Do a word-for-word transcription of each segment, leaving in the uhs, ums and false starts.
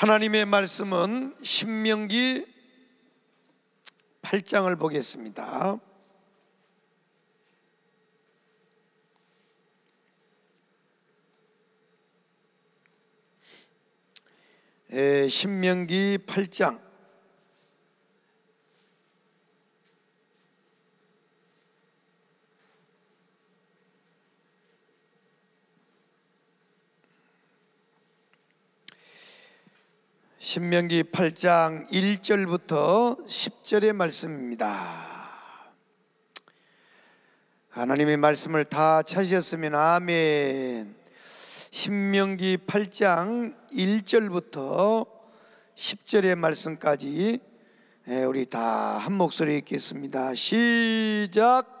하나님의 말씀은 신명기 팔 장을 보겠습니다. 에, 신명기 팔 장 신명기 팔 장 일 절부터 십 절의 말씀입니다. 하나님의 말씀을 다 찾으셨으면 아멘. 신명기 팔 장 일 절부터 십 절의 말씀까지 우리 다 한 목소리 읽겠습니다. 시작.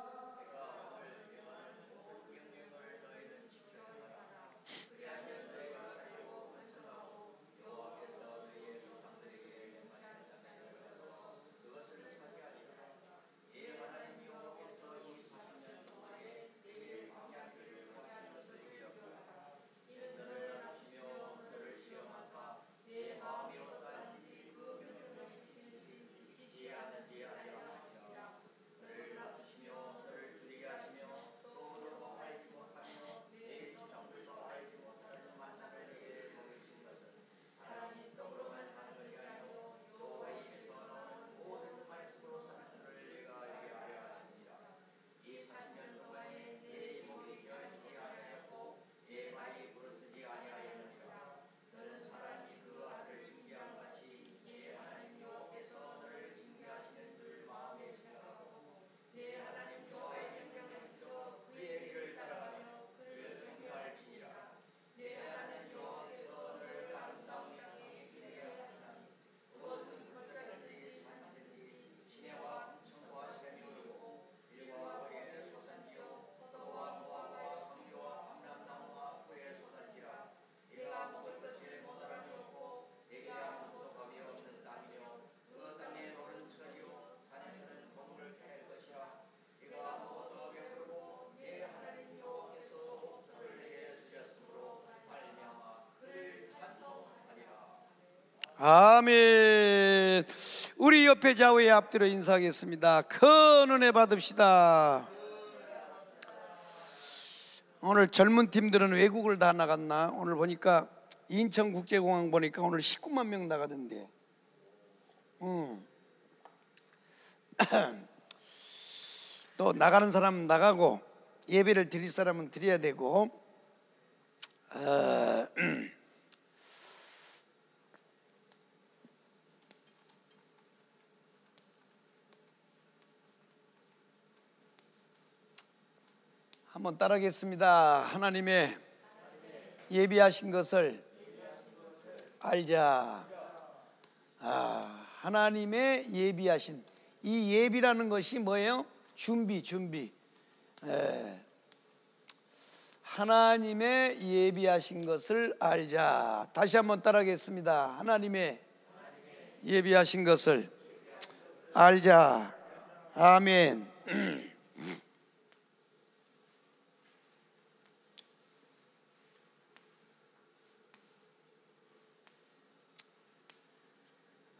아멘. 우리 옆에 좌우에 앞뒤로 인사하겠습니다. 큰 은혜 받읍시다. 오늘 젊은 팀들은 외국을 다 나갔나? 오늘 보니까 인천국제공항 보니까 오늘 십구만 명 나가던데. 음. 또 나가는 사람은 나가고 예배를 드릴 사람은 드려야 되고. 어, 음. 한번 따라하겠습니다. 하나님의 예비하신 것을 알자. 아, 하나님의 예비하신, 이 예비라는 것이 뭐예요? 준비, 준비. 에, 하나님의 예비하신 것을 알자. 다시 한번 따라하겠습니다. 하나님의 예비하신 것을 알자. 아멘.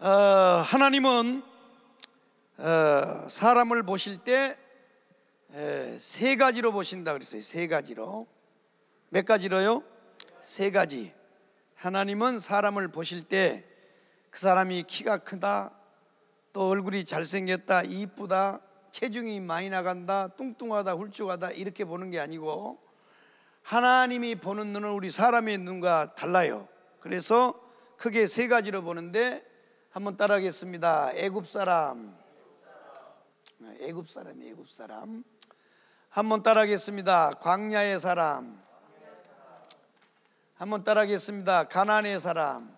어, 하나님은 어, 사람을 보실 때 세 가지로 보신다 그랬어요. 세 가지로. 몇 가지로요? 세 가지. 하나님은 사람을 보실 때 그 사람이 키가 크다, 또 얼굴이 잘생겼다, 이쁘다, 체중이 많이 나간다, 뚱뚱하다, 훌쭉하다, 이렇게 보는 게 아니고 하나님이 보는 눈은 우리 사람의 눈과 달라요. 그래서 크게 세 가지로 보는데 한번 따라하겠습니다. 애굽 사람, 애굽 사람, 애굽 사람. 한번 따라하겠습니다. 광야의 사람. 한번 따라하겠습니다. 가나안의 사람.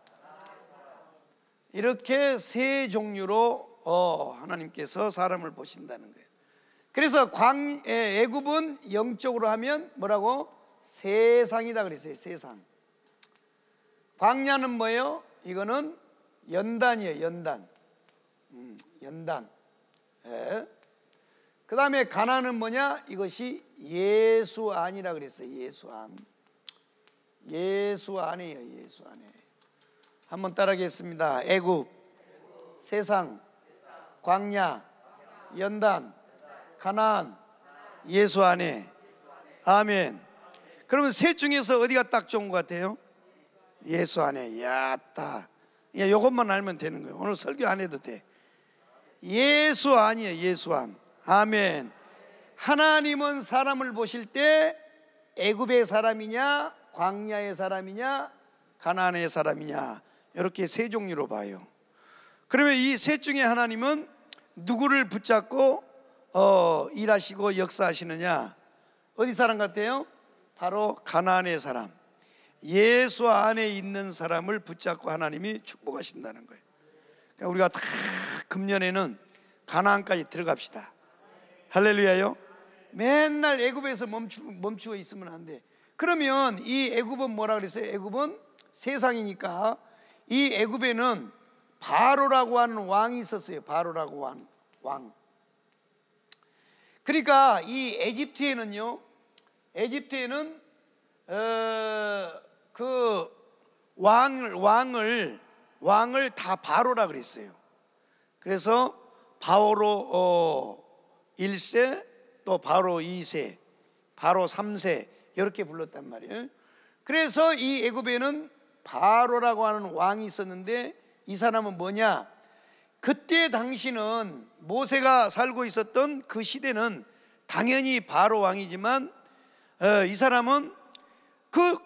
이렇게 세 종류로 어, 하나님께서 사람을 보신다는 거예요. 그래서 광, 애굽은 영적으로 하면 뭐라고? 세상이다 그랬어요. 세상. 광야는 뭐예요? 이거는 연단이에요. 연단. 음, 연단. 예. 그 다음에 가나안은 뭐냐? 이것이 예수안이라 그랬어요. 예수안. 예수안이에요. 예수안이에요. 한번 따라하겠습니다. 애굽, 세상, 광야, 연단, 가나안, 예수 안에. 아멘. 그러면 셋 중에서 어디가 딱 좋은 것 같아요? 예수 안에. 야따. 야, 이것만 알면 되는 거예요. 오늘 설교 안 해도 돼. 예수 안이에요. 예수 안. 아멘. 하나님은 사람을 보실 때 애굽의 사람이냐, 광야의 사람이냐, 가나안의 사람이냐, 이렇게 세 종류로 봐요. 그러면 이 셋 중에 하나님은 누구를 붙잡고 어, 일하시고 역사하시느냐? 어디 사람 같아요? 바로 가나안의 사람, 예수 안에 있는 사람을 붙잡고 하나님이 축복하신다는 거예요. 그러니까 우리가 다 금년에는 가나안까지 들어갑시다. 할렐루야요. 맨날 애굽에서 멈추, 멈추어 있으면 안 돼. 그러면 이 애굽은 뭐라 그랬어요? 애굽은 세상이니까 이 애굽에는 바로라고 하는 왕이 있었어요. 바로라고 하는 왕. 그러니까 이 에집트에는요, 에집트에는 어, 그 왕을 왕을 왕을 다 바로라 그랬어요. 그래서 바로 어, 일 세, 또 바로 이 세, 바로 삼 세 이렇게 불렀단 말이에요. 그래서 이 애굽에는 바로라고 하는 왕이 있었는데 이 사람은 뭐냐? 그때 당시는 모세가 살고 있었던 그 시대는 당연히 바로 왕이지만 어, 이 사람은 그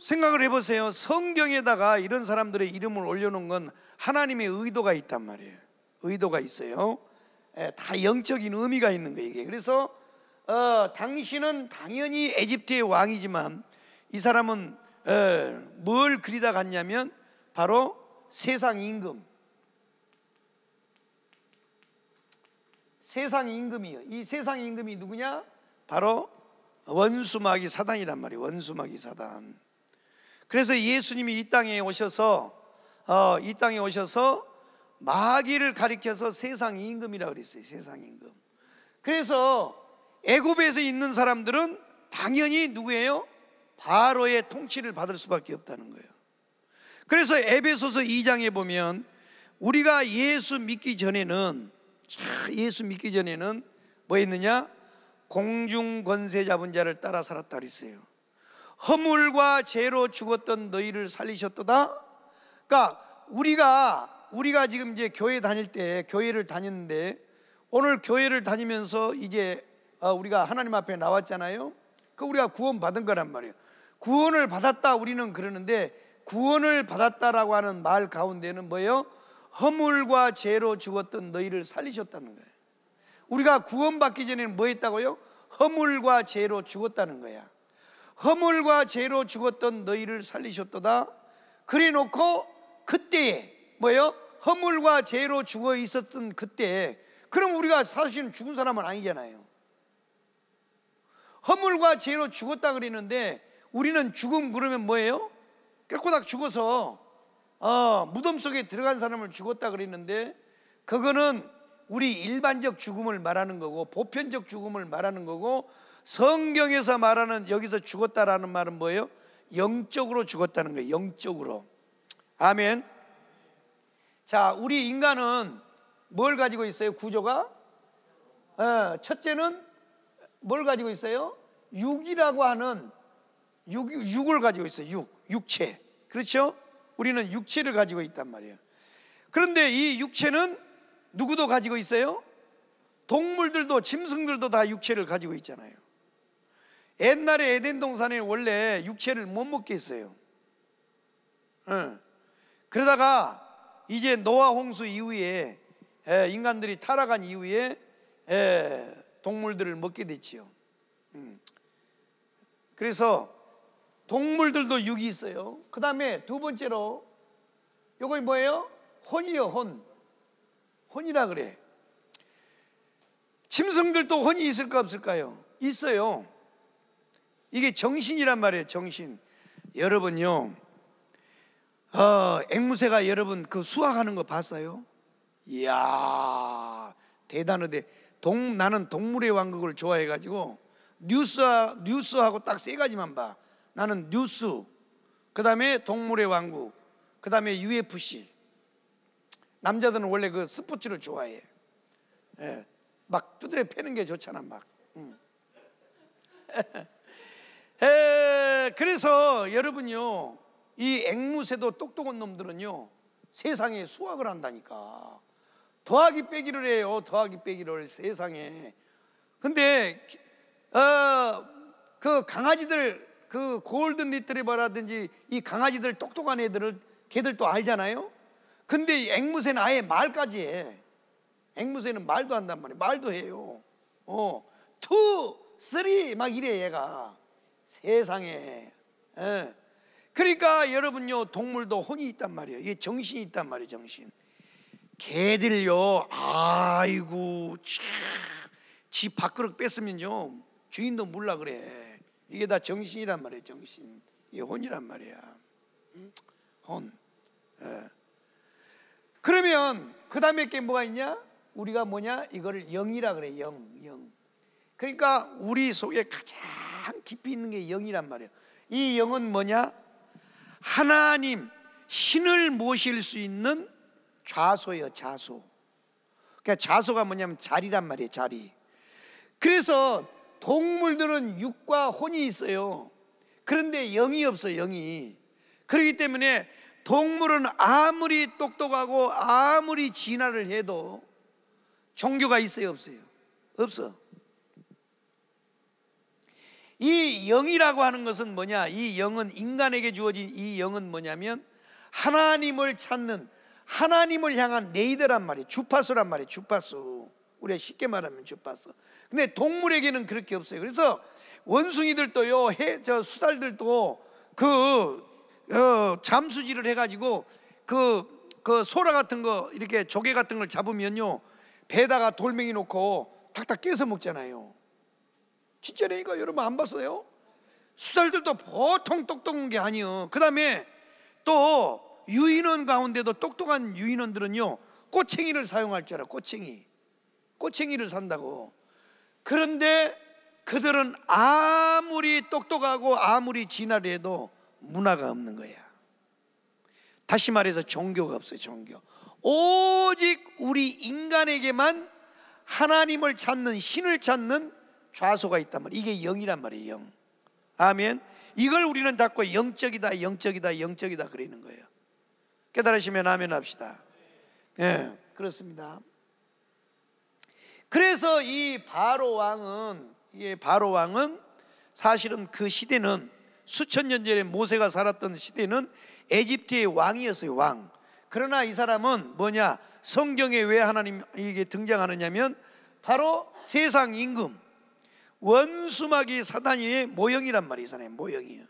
생각을 해보세요. 성경에다가 이런 사람들의 이름을 올려놓은 건 하나님의 의도가 있단 말이에요. 의도가 있어요. 예, 다 영적인 의미가 있는 거예요 이게. 그래서 어, 당신은 당연히 에집트의 왕이지만 이 사람은 에, 뭘 그리다 갔냐면 바로 세상 임금, 세상 임금이에요. 이 세상 임금이 누구냐? 바로 원수마귀 사단이란 말이에요. 원수마귀 사단. 그래서 예수님이 이 땅에 오셔서 어, 이 땅에 오셔서 마귀를 가리켜서 세상 임금이라고 그랬어요. 세상 임금. 그래서 애굽에서 있는 사람들은 당연히 누구예요? 바로의 통치를 받을 수밖에 없다는 거예요. 그래서 에베소서 이 장에 보면 우리가 예수 믿기 전에는 예수 믿기 전에는 뭐 했느냐? 공중 권세 잡은 자를 따라 살았다 그랬어요. 허물과 죄로 죽었던 너희를 살리셨도다. 그러니까 우리가 우리가 지금 이제 교회 다닐 때 교회를 다녔는데 오늘 교회를 다니면서 이제 우리가 하나님 앞에 나왔잖아요. 그 우리가 구원 받은 거란 말이에요. 구원을 받았다 우리는 그러는데 구원을 받았다라고 하는 말 가운데는 뭐예요? 허물과 죄로 죽었던 너희를 살리셨다는 거예요. 우리가 구원받기 전에는 뭐 했다고요? 허물과 죄로 죽었다는 거야. 허물과 죄로 죽었던 너희를 살리셨도다. 그래 놓고 그때에 뭐예요? 허물과 죄로 죽어 있었던 그때. 그럼 우리가 사실은 죽은 사람은 아니잖아요. 허물과 죄로 죽었다 그랬는데 우리는 죽음 그러면 뭐예요? 깰꼬닥 죽어서 어, 무덤 속에 들어간 사람을 죽었다 그랬는데 그거는 우리 일반적 죽음을 말하는 거고 보편적 죽음을 말하는 거고 성경에서 말하는 여기서 죽었다라는 말은 뭐예요? 영적으로 죽었다는 거예요. 영적으로. 아멘. 자, 우리 인간은 뭘 가지고 있어요? 구조가? 어, 첫째는 뭘 가지고 있어요? 육이라고 하는 육, 육을 가지고 있어요. 육, 육체. 그렇죠? 우리는 육체를 가지고 있단 말이에요. 그런데 이 육체는 누구도 가지고 있어요? 동물들도 짐승들도 다 육체를 가지고 있잖아요. 옛날에 에덴 동산에 원래 육체를 못 먹게 했어요. 어. 그러다가 이제 노아 홍수 이후에 에, 인간들이 타락한 이후에 에, 동물들을 먹게 됐지요. 음. 그래서 동물들도 육이 있어요. 그 다음에 두 번째로 요거 뭐예요? 혼이요. 혼. 혼이라 그래. 짐승들도 혼이 있을까 없을까요? 있어요. 이게 정신이란 말이에요. 정신. 여러분요, 어, 앵무새가 여러분 그 수학하는 거 봤어요? 이야, 대단하대. 동, 나는 동물의 왕국을 좋아해가지고 뉴스, 뉴스하고 딱 세 가지만 봐. 나는 뉴스, 그 다음에 동물의 왕국, 그 그 다음에 유에프씨. 남자들은 원래 그 스포츠를 좋아해. 예. 막 두드려 패는 게 좋잖아, 막. 음. 에, 그래서 여러분요, 이 앵무새도 똑똑한 놈들은요 세상에 수학을 한다니까. 더하기 빼기를 해요. 더하기 빼기를 세상에. 근데 어 그 강아지들, 그 골든 리트리버라든지 이 강아지들 똑똑한 애들은 걔들도 알잖아요. 근데 이 앵무새는 아예 말까지 해. 앵무새는 말도 한단 말이에요. 말도 해요. 어, 투, 쓰리 막 이래 얘가. 세상에. 예. 그러니까 여러분요, 동물도 혼이 있단 말이에요. 이게 정신이 있단 말이에요. 정신. 개들요, 아이고 참, 지 밥그릇 뺐으면요 주인도 몰라 그래. 이게 다 정신이란 말이에요. 정신. 이게 혼이란 말이야. 혼. 예. 그러면 그 다음에 게 뭐가 있냐? 우리가 뭐냐? 이거를 영이라 그래. 영, 영. 그러니까 우리 속에 가장 깊이 있는 게 영이란 말이에요. 이 영은 뭐냐? 하나님, 신을 모실 수 있는 좌소예요. 좌소. 그러니까 좌소가 뭐냐면 자리란 말이에요. 자리. 그래서 동물들은 육과 혼이 있어요. 그런데 영이 없어요. 영이. 그렇기 때문에 동물은 아무리 똑똑하고 아무리 진화를 해도 종교가 있어요? 없어요? 없어. 이 영이라고 하는 것은 뭐냐? 이 영은, 인간에게 주어진 이 영은 뭐냐면 하나님을 찾는, 하나님을 향한 네이더란 말이에요. 주파수란 말이에요. 주파수. 우리가 쉽게 말하면 주파수. 근데 동물에게는 그렇게 없어요. 그래서 원숭이들도요, 해, 저 수달들도 그 어, 잠수질을 해가지고 그, 그 소라 같은 거, 이렇게 조개 같은 걸 잡으면요 배에다가 돌멩이 놓고 탁탁 깨서 먹잖아요. 진짜라니까. 여러분 안 봤어요? 수달들도 보통 똑똑한 게 아니에요. 그 다음에 또 유인원 가운데도 똑똑한 유인원들은요 꼬챙이를 사용할 줄 알아. 꼬챙이. 꼬챙이를 산다고. 그런데 그들은 아무리 똑똑하고 아무리 진화를 해도 문화가 없는 거야. 다시 말해서 종교가 없어요. 종교. 오직 우리 인간에게만 하나님을 찾는, 신을 찾는 좌소가 있단 말이에요. 이게 영이란 말이에요. 영. 아멘. 이걸 우리는 자꾸 영적이다, 영적이다, 영적이다 그러는 거예요. 깨달으시면 아멘 합시다. 예, 그렇습니다. 그래서 이 바로 왕은, 이 바로 왕은 사실은 그 시대는 수천 년 전에 모세가 살았던 시대는 에집트의 왕이었어요. 왕. 그러나 이 사람은 뭐냐? 성경에 왜 하나님 이게 등장하느냐면 바로 세상 임금, 원수마귀 사단의 모형이란 말이에요. 사람의 모형이에요.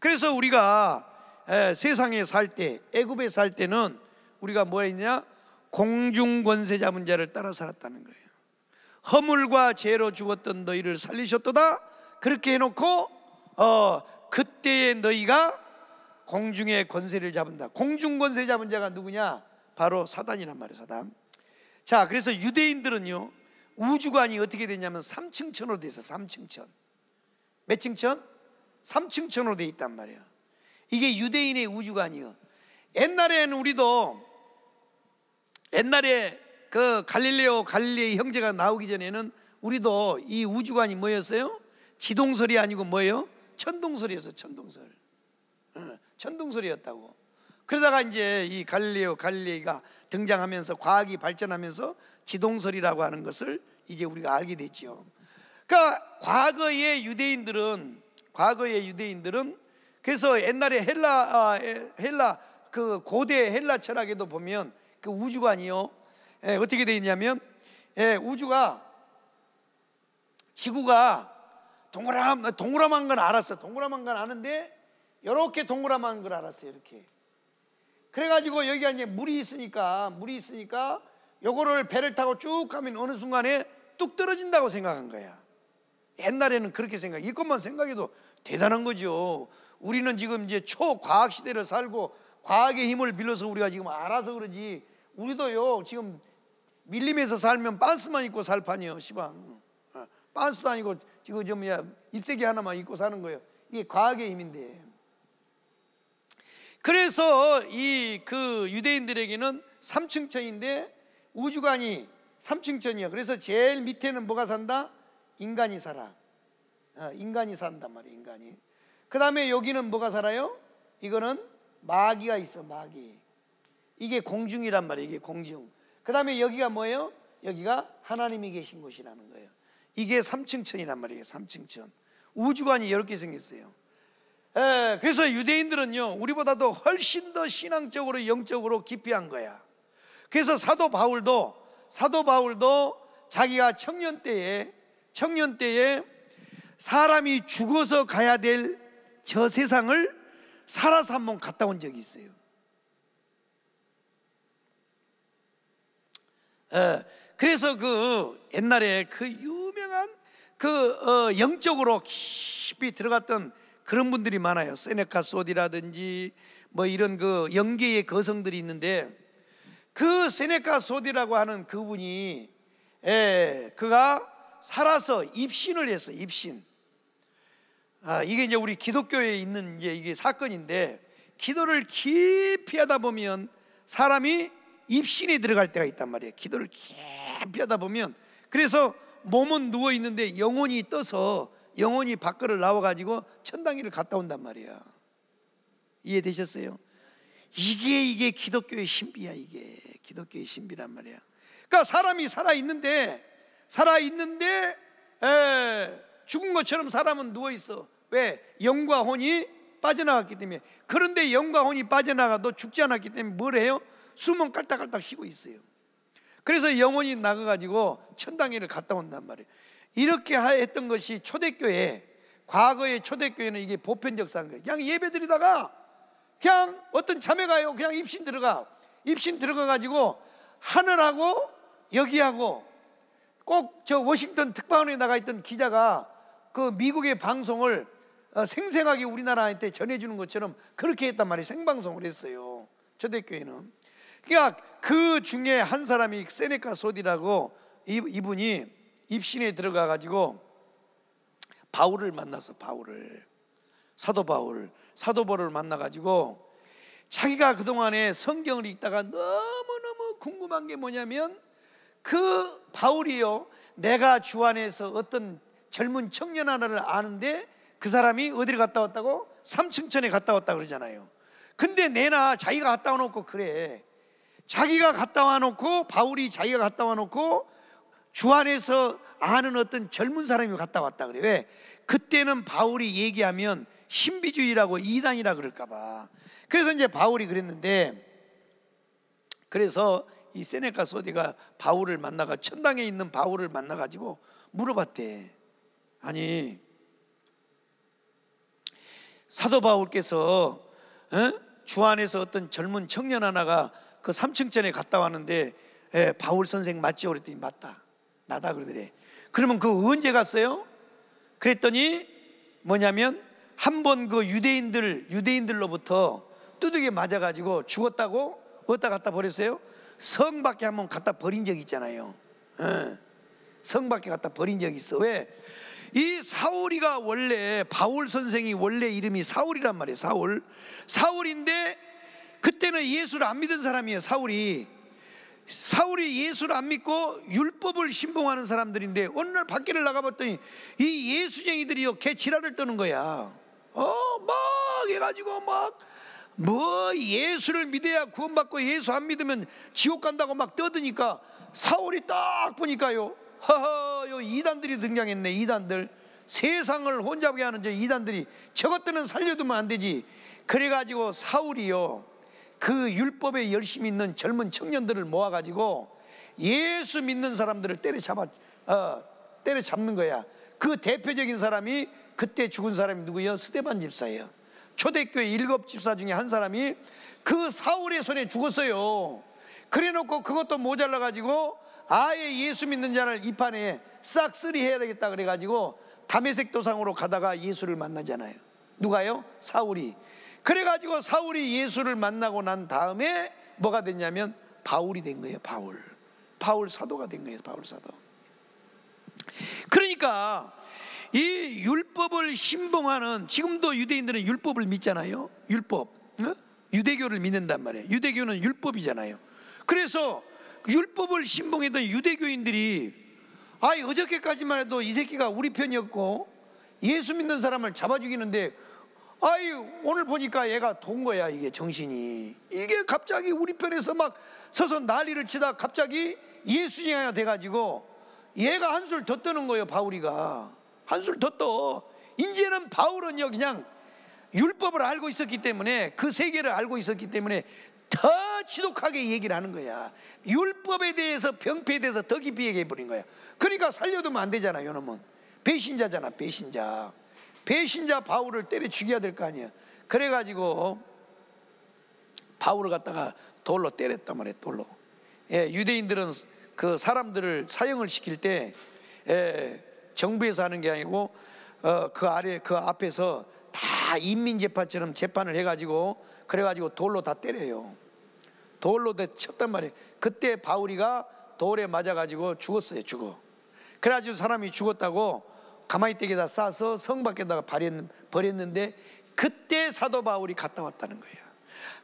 그래서 우리가 에, 세상에 살 때, 애굽에 살 때는 우리가 뭐 했냐? 공중 권세 잡은 자를 따라 살았다는 거예요. 허물과 죄로 죽었던 너희를 살리셨도다. 그렇게 해놓고 어, 그때의 너희가 공중의 권세를 잡은다. 공중 권세 잡은 자가 누구냐? 바로 사단이란 말이에요. 사단. 자, 그래서 유대인들은요 우주관이 어떻게 되냐면 삼층천으로 돼 있어. 삼층천. 몇 층천? 삼층천으로 돼 있단 말이에요. 이게 유대인의 우주관이요. 옛날에는 우리도 옛날에 그 갈릴레오 갈릴레이 형제가 나오기 전에는 우리도 이 우주관이 뭐였어요? 지동설이 아니고 뭐예요? 천동설이었어. 천동설. 어, 천동설이었다고. 그러다가 이제 이 갈릴레오 갈릴레이가 등장하면서 과학이 발전하면서 지동설이라고 하는 것을 이제 우리가 알게 됐죠. 그러니까 과거의 유대인들은 과거의 유대인들은 그래서 옛날에 헬라 아, 헬라 그 고대 헬라 철학에도 보면 그 우주관이요. 예, 어떻게 돼 있냐면 예, 우주가 지구가 동그람 동그라만 건 알았어. 동그라만 건 아는데 이렇게 동그라만 걸 알았어요. 이렇게. 그래가지고 여기가 이제 물이 있으니까 물이 있으니까 요거를 배를 타고 쭉 가면 어느 순간에 뚝 떨어진다고 생각한 거야. 옛날에는 그렇게 생각. 이것만 생각해도 대단한 거죠. 우리는 지금 이제 초과학 시대를 살고 과학의 힘을 빌려서 우리가 지금 알아서 그러지. 우리도요 지금 밀림에서 살면 반스만 입고 살 판이요. 시방. 반스도 아니고 지금 좀 야 입새기 하나만 입고 사는 거예요. 이게 과학의 힘인데. 그래서 이 그 유대인들에게는 삼층천인데 우주관이 삼층천이야. 그래서 제일 밑에는 뭐가 산다? 인간이 살아. 어, 인간이 산단 말이야, 인간이. 그 다음에 여기는 뭐가 살아요? 이거는 마귀가 있어, 마귀. 이게 공중이란 말이에요, 이게 공중. 그 다음에 여기가 뭐예요? 여기가 하나님이 계신 곳이라는 거예요. 이게 삼층천이란 말이에요, 삼층천. 우주관이 여러 개 생겼어요. 에, 그래서 유대인들은요, 우리보다도 훨씬 더 신앙적으로, 영적으로 기피한 거야. 그래서 사도 바울도, 사도 바울도 자기가 청년 때에, 청년 때에 사람이 죽어서 가야 될 저 세상을 살아서 한번 갔다 온 적이 있어요. 에, 그래서 그 옛날에 그 유명한 그 어, 영적으로 깊이 들어갔던 그런 분들이 많아요. 세네카 소디라든지 뭐 이런 그 영계의 거성들이 있는데, 그 세네카 소디라고 하는 그분이 에, 그가 살아서 입신을 했어요. 입신. 아, 이게 이제 우리 기독교에 있는 이제 이게 사건인데, 기도를 깊이 하다 보면 사람이 입신이 들어갈 때가 있단 말이에요. 기도를 깊이 하다 보면. 그래서 몸은 누워 있는데 영혼이 떠서 영혼이 밖으로 나와가지고 천당이를 갔다 온단 말이야. 이해되셨어요? 이게 이게 기독교의 신비야. 이게 기독교의 신비란 말이야. 그러니까 사람이 살아있는데 살아있는데 에, 죽은 것처럼 사람은 누워있어. 왜? 영과 혼이 빠져나갔기 때문에. 그런데 영과 혼이 빠져나가도 죽지 않았기 때문에 뭘 해요? 숨은 깔딱깔딱 쉬고 있어요. 그래서 영혼이 나가가지고 천당에를 갔다 온단 말이에요. 이렇게 했던 것이 초대교회, 과거의 초대교회는 이게 보편적사인 거예요. 그냥 예배 드리다가 그냥 어떤 자매가요, 그냥 입신 들어가. 입신 들어가가지고 하늘하고 여기하고, 꼭 저 워싱턴 특파원에 나가 있던 기자가 그 미국의 방송을 생생하게 우리나라한테 전해주는 것처럼 그렇게 했단 말이에요. 생방송을 했어요, 초대교회는. 그러니까 그 중에 한 사람이 세네카 소디라고, 이분이 입신에 들어가가지고 바울을 만나서, 바울을, 사도 바울, 사도 바울을 만나가지고 자기가 그동안에 성경을 읽다가 너무너무 궁금한 게 뭐냐면, 그 바울이요, 내가 주 안에서 어떤 젊은 청년 하나를 아는데 그 사람이 어디를 갔다 왔다고? 삼층천에 갔다 왔다 그러잖아요. 근데 내나 자기가 갔다 와놓고 그래. 자기가 갔다 와놓고, 바울이 자기가 갔다 와놓고 주 안에서 아는 어떤 젊은 사람이 갔다 왔다 그래. 왜? 그때는 바울이 얘기하면 신비주의라고 이단이라 그럴까 봐. 그래서 이제 바울이 그랬는데, 그래서 이 세네카 소디가 바울을 만나가, 천당에 있는 바울을 만나가지고 물어봤대. 아니, 사도 바울께서 어? 주 안에서 어떤 젊은 청년 하나가 그 삼층천에 갔다 왔는데, 예, 바울 선생 맞죠? 그랬더니 맞다, 나다 그러더래. 그러면 그 언제 갔어요? 그랬더니 뭐냐면, 한 번 그 유대인들, 유대인들로부터 두들겨 맞아가지고 죽었다고 어디다 갖다 버렸어요? 성 밖에 한 번 갖다 버린 적이 있잖아요. 예, 성 밖에 갖다 버린 적이 있어. 왜? 이 사울이가 원래, 바울 선생이 원래 이름이 사울이란 말이에요. 사울. 사울인데 그때는 예수를 안 믿은 사람이에요. 사울이 사울이 예수를 안 믿고 율법을 신봉하는 사람들인데, 어느 날 밖에를 나가봤더니 이 예수쟁이들이요, 개 지랄을 떠는 거야. 어, 막 해가지고 막 뭐 예수를 믿어야 구원받고 예수 안 믿으면 지옥 간다고 막 떠드니까, 사울이 딱 보니까요, 허허, 요 이단들이 등장했네. 이단들, 세상을 혼잡하게 하는 저 이단들이, 저것들은 살려두면 안 되지. 그래가지고 사울이요, 그 율법에 열심히 있는 젊은 청년들을 모아가지고 예수 믿는 사람들을 때려잡아, 어, 때려잡는 거야. 그 대표적인 사람이, 그때 죽은 사람이 누구예요? 스데반 집사예요. 초대교회 일곱 집사 중에 한 사람이 그 사울의 손에 죽었어요. 그래놓고 그것도 모자라가지고 아예 예수 믿는 자를 이 판에 싹쓸이 해야 되겠다 그래가지고 다메섹 도상으로 가다가 예수를 만나잖아요. 누가요? 사울이. 그래가지고 사울이 예수를 만나고 난 다음에 뭐가 됐냐면 바울이 된 거예요. 바울. 바울 사도가 된 거예요. 바울 사도. 그러니까 이 율법을 신봉하는, 지금도 유대인들은 율법을 믿잖아요. 율법. 유대교를 믿는단 말이에요. 유대교는 율법이잖아요. 그래서 율법을 신봉했던 유대교인들이 아이 어저께까지만 해도 이 새끼가 우리 편이었고 예수 믿는 사람을 잡아 죽이는데 아이 오늘 보니까 얘가 돈 거야. 이게 정신이 이게 갑자기 우리 편에서 막 서서 난리를 치다 갑자기 예수님이 돼가지고 얘가 한술 더 떠는 거예요. 바울이가 한술 더 떠. 이제는 바울은요 그냥 율법을 알고 있었기 때문에 그 세계를 알고 있었기 때문에 더 지독하게 얘기를 하는 거야. 율법에 대해서 병폐에 대해서 더 깊이 얘기해버린 거야. 그러니까 살려두면 안 되잖아. 요놈은 배신자잖아. 배신자 배신자 바울을 때려 죽여야 될 거 아니야. 그래가지고 바울을 갖다가 돌로 때렸단 말이야. 돌로. 예, 유대인들은 그 사람들을 사형을 시킬 때 예, 정부에서 하는 게 아니고 어, 그 아래 그 앞에서 다 인민재판처럼 재판을 해가지고 그래가지고 돌로 다 때려요. 돌로 다 쳤단 말이에요. 그때 바울이가 돌에 맞아가지고 죽었어요. 죽어. 그래가지고 사람이 죽었다고 가마이대에다 싸서 성 밖에다가 버렸는데 그때 사도 바울이 갔다 왔다는 거예요.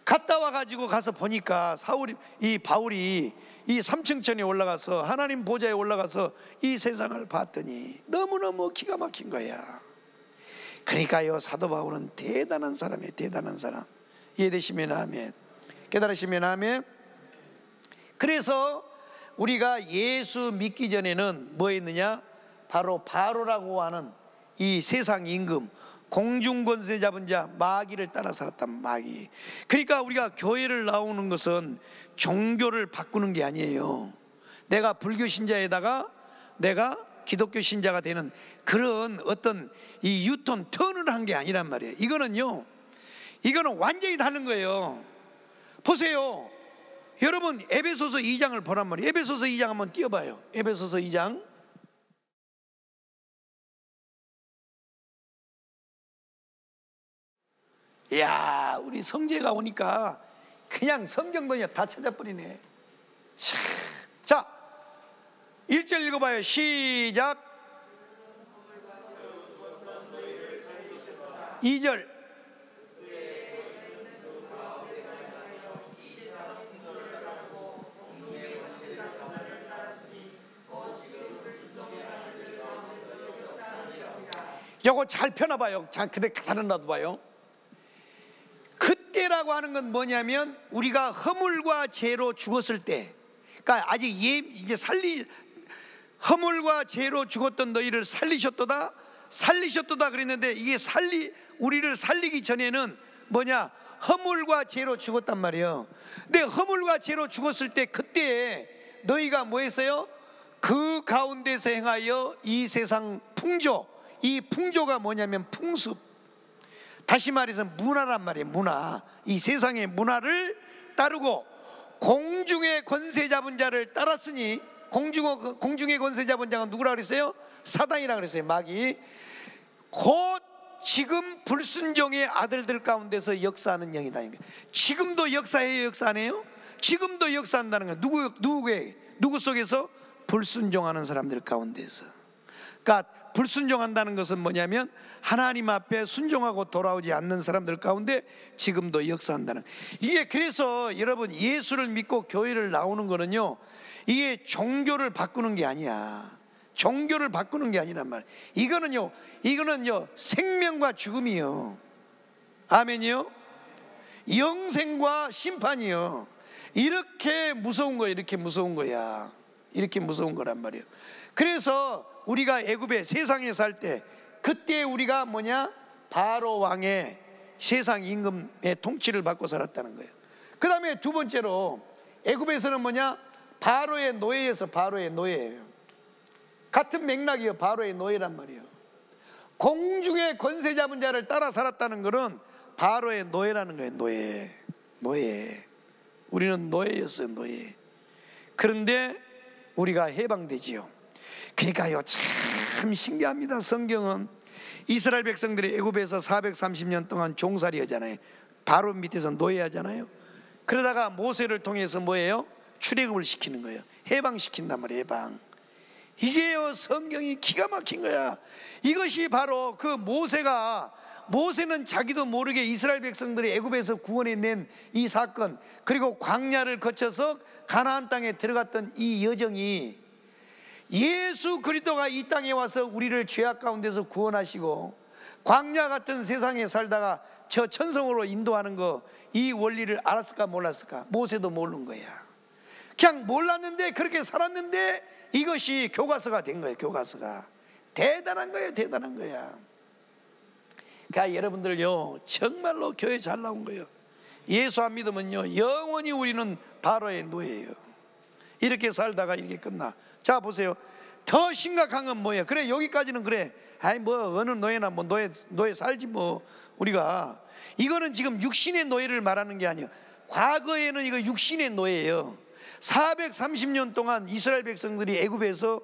갔다 와가지고 가서 보니까 사울이 이 바울이 이 삼층천에 올라가서 하나님 보좌에 올라가서 이 세상을 봤더니 너무너무 기가 막힌 거야. 그러니까요 사도 바울은 대단한 사람이에요. 대단한 사람. 이해되시면 아멘. 깨달으시면 아멘. 그래서 우리가 예수 믿기 전에는 뭐 했느냐? 바로 바로라고 하는 이 세상 임금 공중권세 잡은 자 마귀를 따라 살았단 마귀. 그러니까 우리가 교회를 나오는 것은 종교를 바꾸는 게 아니에요. 내가 불교 신자에다가 내가 기독교 신자가 되는 그런 어떤 이 유턴 턴을 한 게 아니란 말이에요. 이거는요 이거는 완전히 다른 거예요. 보세요 여러분 에베소서 이장을 보란 말이에요. 에베소서 이장 한번 띄워봐요. 에베소서 이장 이야 우리 성재가 오니까 그냥 성경도 그냥 다 찾아버리네. 자 일 절 읽어봐요. 시작. 이 절 요거 잘 펴놔봐요. 근데 다른 나도 봐요. 그때라고 하는 건 뭐냐면 우리가 허물과 죄로 죽었을 때 그러니까 아직 예, 이제 살리 허물과 죄로 죽었던 너희를 살리셨도다 살리셨도다 그랬는데 이게 살리 우리를 살리기 전에는 뭐냐 허물과 죄로 죽었단 말이에요. 근데 허물과 죄로 죽었을 때 그때 너희가 뭐 했어요? 그 가운데서 행하여 이 세상 풍조 이 풍조가 뭐냐면 풍습 다시 말해서 문화란 말이에요. 문화 이 세상의 문화를 따르고 공중의 권세 잡은 자를 따랐으니 공중, 공중의 권세 잡은 자가 누구라고 그랬어요? 사단이라고 그랬어요. 마귀. 곧 지금 불순종의 아들들 가운데서 역사하는 영이다. 지금도 역사해요. 역사 안 해요? 지금도 역사한다는 거예요. 누구, 누구의, 누구 속에서? 불순종하는 사람들 가운데서. 그러니까 불순종한다는 것은 뭐냐면 하나님 앞에 순종하고 돌아오지 않는 사람들 가운데 지금도 역사한다는 이게. 그래서 여러분 예수를 믿고 교회를 나오는 거는요 이게 종교를 바꾸는 게 아니야. 종교를 바꾸는 게 아니란 말이야. 이거는요 이거는요 생명과 죽음이요. 아멘이요. 영생과 심판이요. 이렇게 무서운 거야. 이렇게 무서운 거야. 이렇게 무서운 거란 말이에요. 그래서 우리가 애굽에 세상에 살 때 그때 우리가 뭐냐 바로 왕의 세상 임금의 통치를 받고 살았다는 거예요. 그 다음에 두 번째로 애굽에서는 뭐냐 바로의 노예에서 바로의 노예예요. 같은 맥락이요. 바로의 노예란 말이에요. 공중의 권세 잡은 자를 따라 살았다는 것은 바로의 노예라는 거예요. 노예 노예 우리는 노예였어요. 노예. 그런데 우리가 해방되지요. 그러니까요 참 신기합니다. 성경은 이스라엘 백성들이 애굽에서 사백삼십 년 동안 종살이하잖아요. 바로 밑에서 노예하잖아요. 그러다가 모세를 통해서 뭐예요? 출애굽을 시키는 거예요. 해방시킨단 말이에요. 해방. 이게요 성경이 기가 막힌 거야. 이것이 바로 그 모세가 모세는 자기도 모르게 이스라엘 백성들이 애굽에서 구원해낸 이 사건, 그리고 광야를 거쳐서 가나안 땅에 들어갔던 이 여정이 예수 그리스도가 이 땅에 와서 우리를 죄악 가운데서 구원하시고 광야 같은 세상에 살다가 저 천성으로 인도하는 거, 이 원리를 알았을까 몰랐을까? 모세도 모르는 거야. 그냥 몰랐는데 그렇게 살았는데 이것이 교과서가 된 거예요. 교과서가 대단한 거예요. 대단한 거야. 그러니까 여러분들요, 정말로 교회 잘 나온 거예요. 예수 안 믿으면요 영원히 우리는 바로의 노예예요. 이렇게 살다가 이렇게 끝나. 자 보세요. 더 심각한 건 뭐예요? 그래 여기까지는 그래. 아이 뭐 어느 노예나 뭐 노예 노예 살지 뭐 우리가. 이거는 지금 육신의 노예를 말하는 게 아니에요. 과거에는 이거 육신의 노예예요. 사백삼십 년 동안 이스라엘 백성들이 애굽에서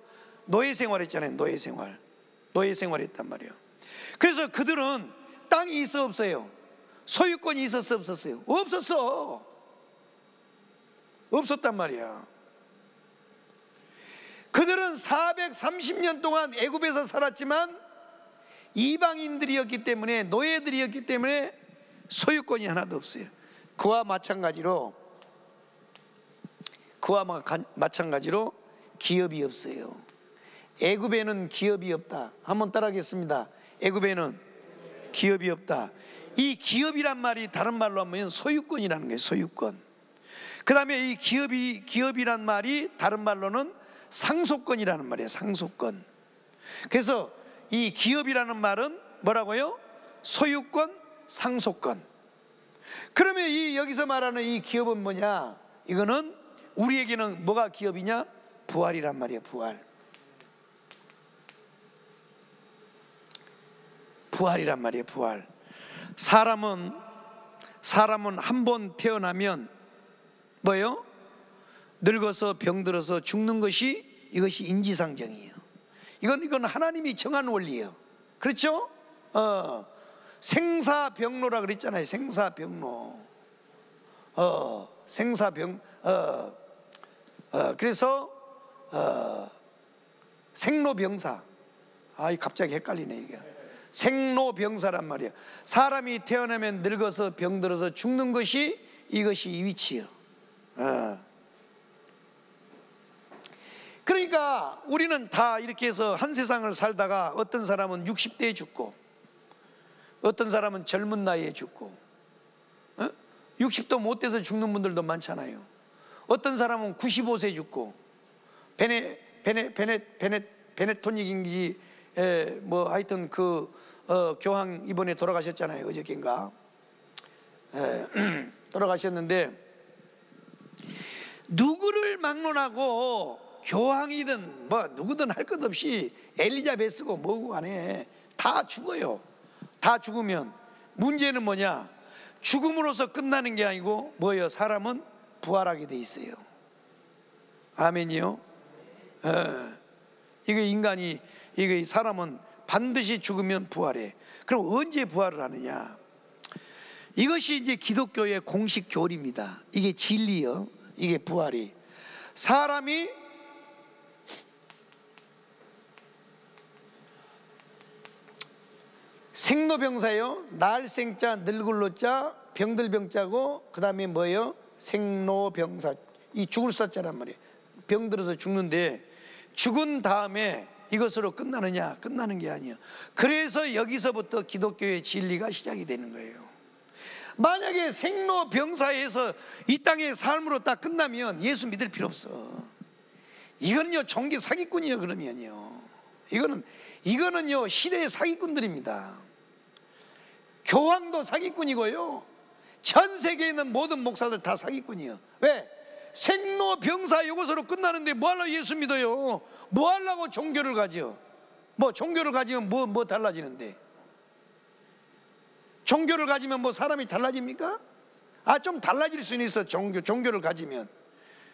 노예 생활했잖아요. 노예 생활, 노예 생활했단 말이에요. 그래서 그들은 땅이 있어 없어요? 소유권이 있었어 없었어요? 없었어. 없었단 말이야. 그들은 사백삼십 년 동안 애굽에서 살았지만 이방인들이었기 때문에, 노예들이었기 때문에 소유권이 하나도 없어요. 그와 마찬가지로 그와 마찬가지로 기업이 없어요. 애굽에는 기업이 없다. 한번 따라하겠습니다. 애굽에는 기업이 없다. 이 기업이란 말이 다른 말로 하면 소유권이라는 거예요. 소유권. 그 다음에 이 기업이, 기업이란 말이 다른 말로는 상속권이라는 말이에요. 상속권. 그래서 이 기업이라는 말은 뭐라고요? 소유권, 상속권. 그러면 이 여기서 말하는 이 기업은 뭐냐? 이거는 우리에게는 뭐가 기업이냐? 부활이란 말이에요. 부활. 부활이란 말이에요. 부활. 사람은 사람은 한 번 태어나면 뭐예요? 늙어서 병들어서 죽는 것이, 이것이 인지상정이에요. 이건 이건 하나님이 정한 원리예요. 그렇죠? 어, 생사병로라 그랬잖아요. 생사병로. 어, 생사병. 어, 어, 그래서 어, 생로병사. 아, 갑자기 헷갈리네 이게. 생로병사란 말이에요. 사람이 태어나면 늙어서 병들어서 죽는 것이, 이것이 이 위치예요. 어. 그러니까 우리는 다 이렇게 해서 한 세상을 살다가 어떤 사람은 육십 대에 죽고 어떤 사람은 젊은 나이에 죽고, 어? 육십도 못 돼서 죽는 분들도 많잖아요. 어떤 사람은 구십오 세에 죽고, 베네 베네 베네 베네 베네토닉인지 뭐 하여튼 그 어, 교황 이번에 돌아가셨잖아요. 어저께인가 에, 돌아가셨는데 누구를 막론하고 교황이든 뭐 누구든 할 것 없이 엘리자베스고 뭐고 간에 다 죽어요. 다 죽으면 문제는 뭐냐? 죽음으로서 끝나는 게 아니고 뭐예요? 사람은 부활하게 돼 있어요. 아멘이요. 에, 이게 인간이, 이게 사람은 반드시 죽으면 부활해. 그럼 언제 부활을 하느냐? 이것이 이제 기독교의 공식 교리입니다. 이게 진리요. 이게 부활이. 사람이 생로병사요. 날생자, 늙을로자, 병들병자고, 그 다음에 뭐예요? 생로병사. 이 죽을 사자란 말이에요. 병들어서 죽는데 죽은 다음에 이것으로 끝나느냐? 끝나는 게 아니에요. 그래서 여기서부터 기독교의 진리가 시작이 되는 거예요. 만약에 생로병사에서 이 땅의 삶으로 딱 끝나면 예수 믿을 필요 없어. 이거는요 종교 사기꾼이에요. 그러면요 이거는 이거는요 시대의 사기꾼들입니다. 교황도 사기꾼이고요, 전 세계에 있는 모든 목사들 다 사기꾼이에요. 왜? 생로병사 요것으로 끝나는데 뭐하려고 예수 믿어요? 뭐하려고 종교를 가지요? 뭐 종교를 가지면 뭐, 뭐 달라지는데? 종교를 가지면 뭐 사람이 달라집니까? 아, 좀 달라질 수는 있어. 종교, 종교를 가지면.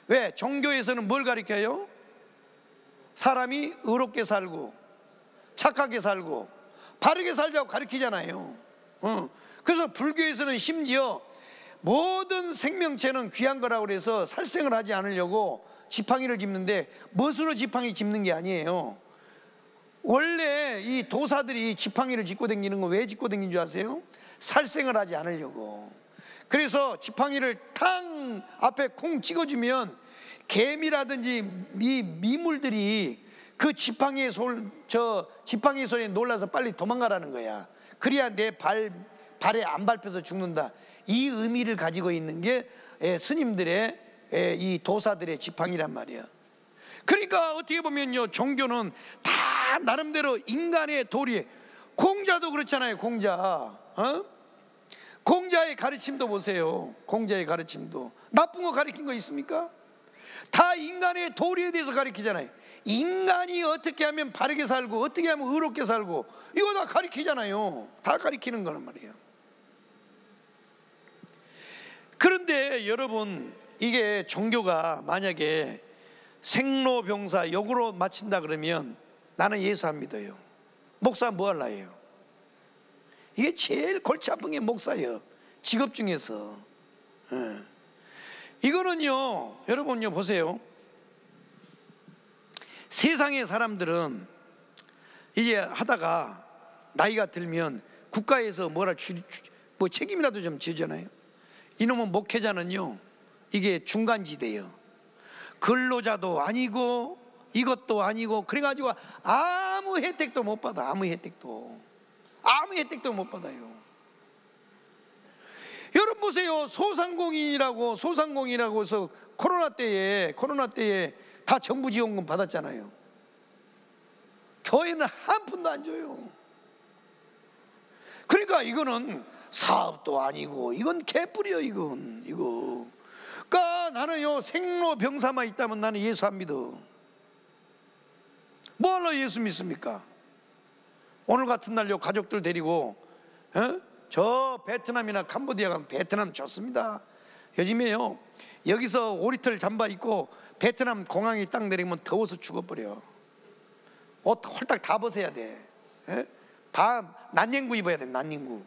왜? 종교에서는 뭘 가르쳐요? 사람이 의롭게 살고 착하게 살고 바르게 살자고 가르치잖아요. 어. 그래서 불교에서는 심지어 모든 생명체는 귀한 거라고 그래서 살생을 하지 않으려고 지팡이를 짚는데, 멋으로 지팡이 짚는 게 아니에요. 원래 이 도사들이 지팡이를 짚고 다니는 건 왜 짚고 다니는 줄 아세요? 살생을 하지 않으려고. 그래서 지팡이를 탕 앞에 콩 찍어주면 개미라든지 미, 미물들이 그 지팡이의 소리, 저 지팡이 소리에 놀라서 빨리 도망가라는 거야. 그래야 내 발, 발에 안 밟혀서 죽는다. 이 의미를 가지고 있는 게 스님들의 이 도사들의 지팡이란 말이야. 그러니까 어떻게 보면요, 종교는 다 나름대로 인간의 도리에, 공자도 그렇잖아요. 공자 어? 공자의 가르침도 보세요. 공자의 가르침도 나쁜 거 가르친 거 있습니까? 다 인간의 도리에 대해서 가르치잖아요. 인간이 어떻게 하면 바르게 살고 어떻게 하면 의롭게 살고, 이거 다 가르치잖아요. 다 가르치는 거란 말이에요. 그런데 여러분, 이게 종교가 만약에 생로병사 역으로 마친다 그러면 나는 예수 안 믿어요. 목사 뭐 할라 해요. 이게 제일 골치 아픈 게 목사예요. 직업 중에서. 예. 이거는요, 여러분요, 보세요. 세상의 사람들은 이제 하다가 나이가 들면 국가에서 뭐라 주, 주, 뭐 책임이라도 좀 지잖아요. 이놈은 목회자는요, 이게 중간지대예요. 근로자도 아니고 이것도 아니고, 그래가지고 아무 혜택도 못 받아. 아무 혜택도 아무 혜택도 못 받아요. 여러분 보세요. 소상공인이라고 소상공인이라고 해서 코로나 때에 코로나 때에 다 정부 지원금 받았잖아요. 교회는 한 푼도 안 줘요. 그러니까 이거는 사업도 아니고 이건 개뿔이요. 이건 이거. 그러니까 나는요, 생로병사만 있다면 나는 예수 안 믿어. 뭐하러 예수 믿습니까? 오늘 같은 날요, 가족들 데리고 어? 저 베트남이나 캄보디아 가면, 베트남 좋습니다. 요즘에요, 여기서 오리털 잠바 입고 베트남 공항에 딱 내리면 더워서 죽어버려. 옷 홀딱 다 벗어야 돼. 에? 밤 난닝구 입어야 돼. 난닝구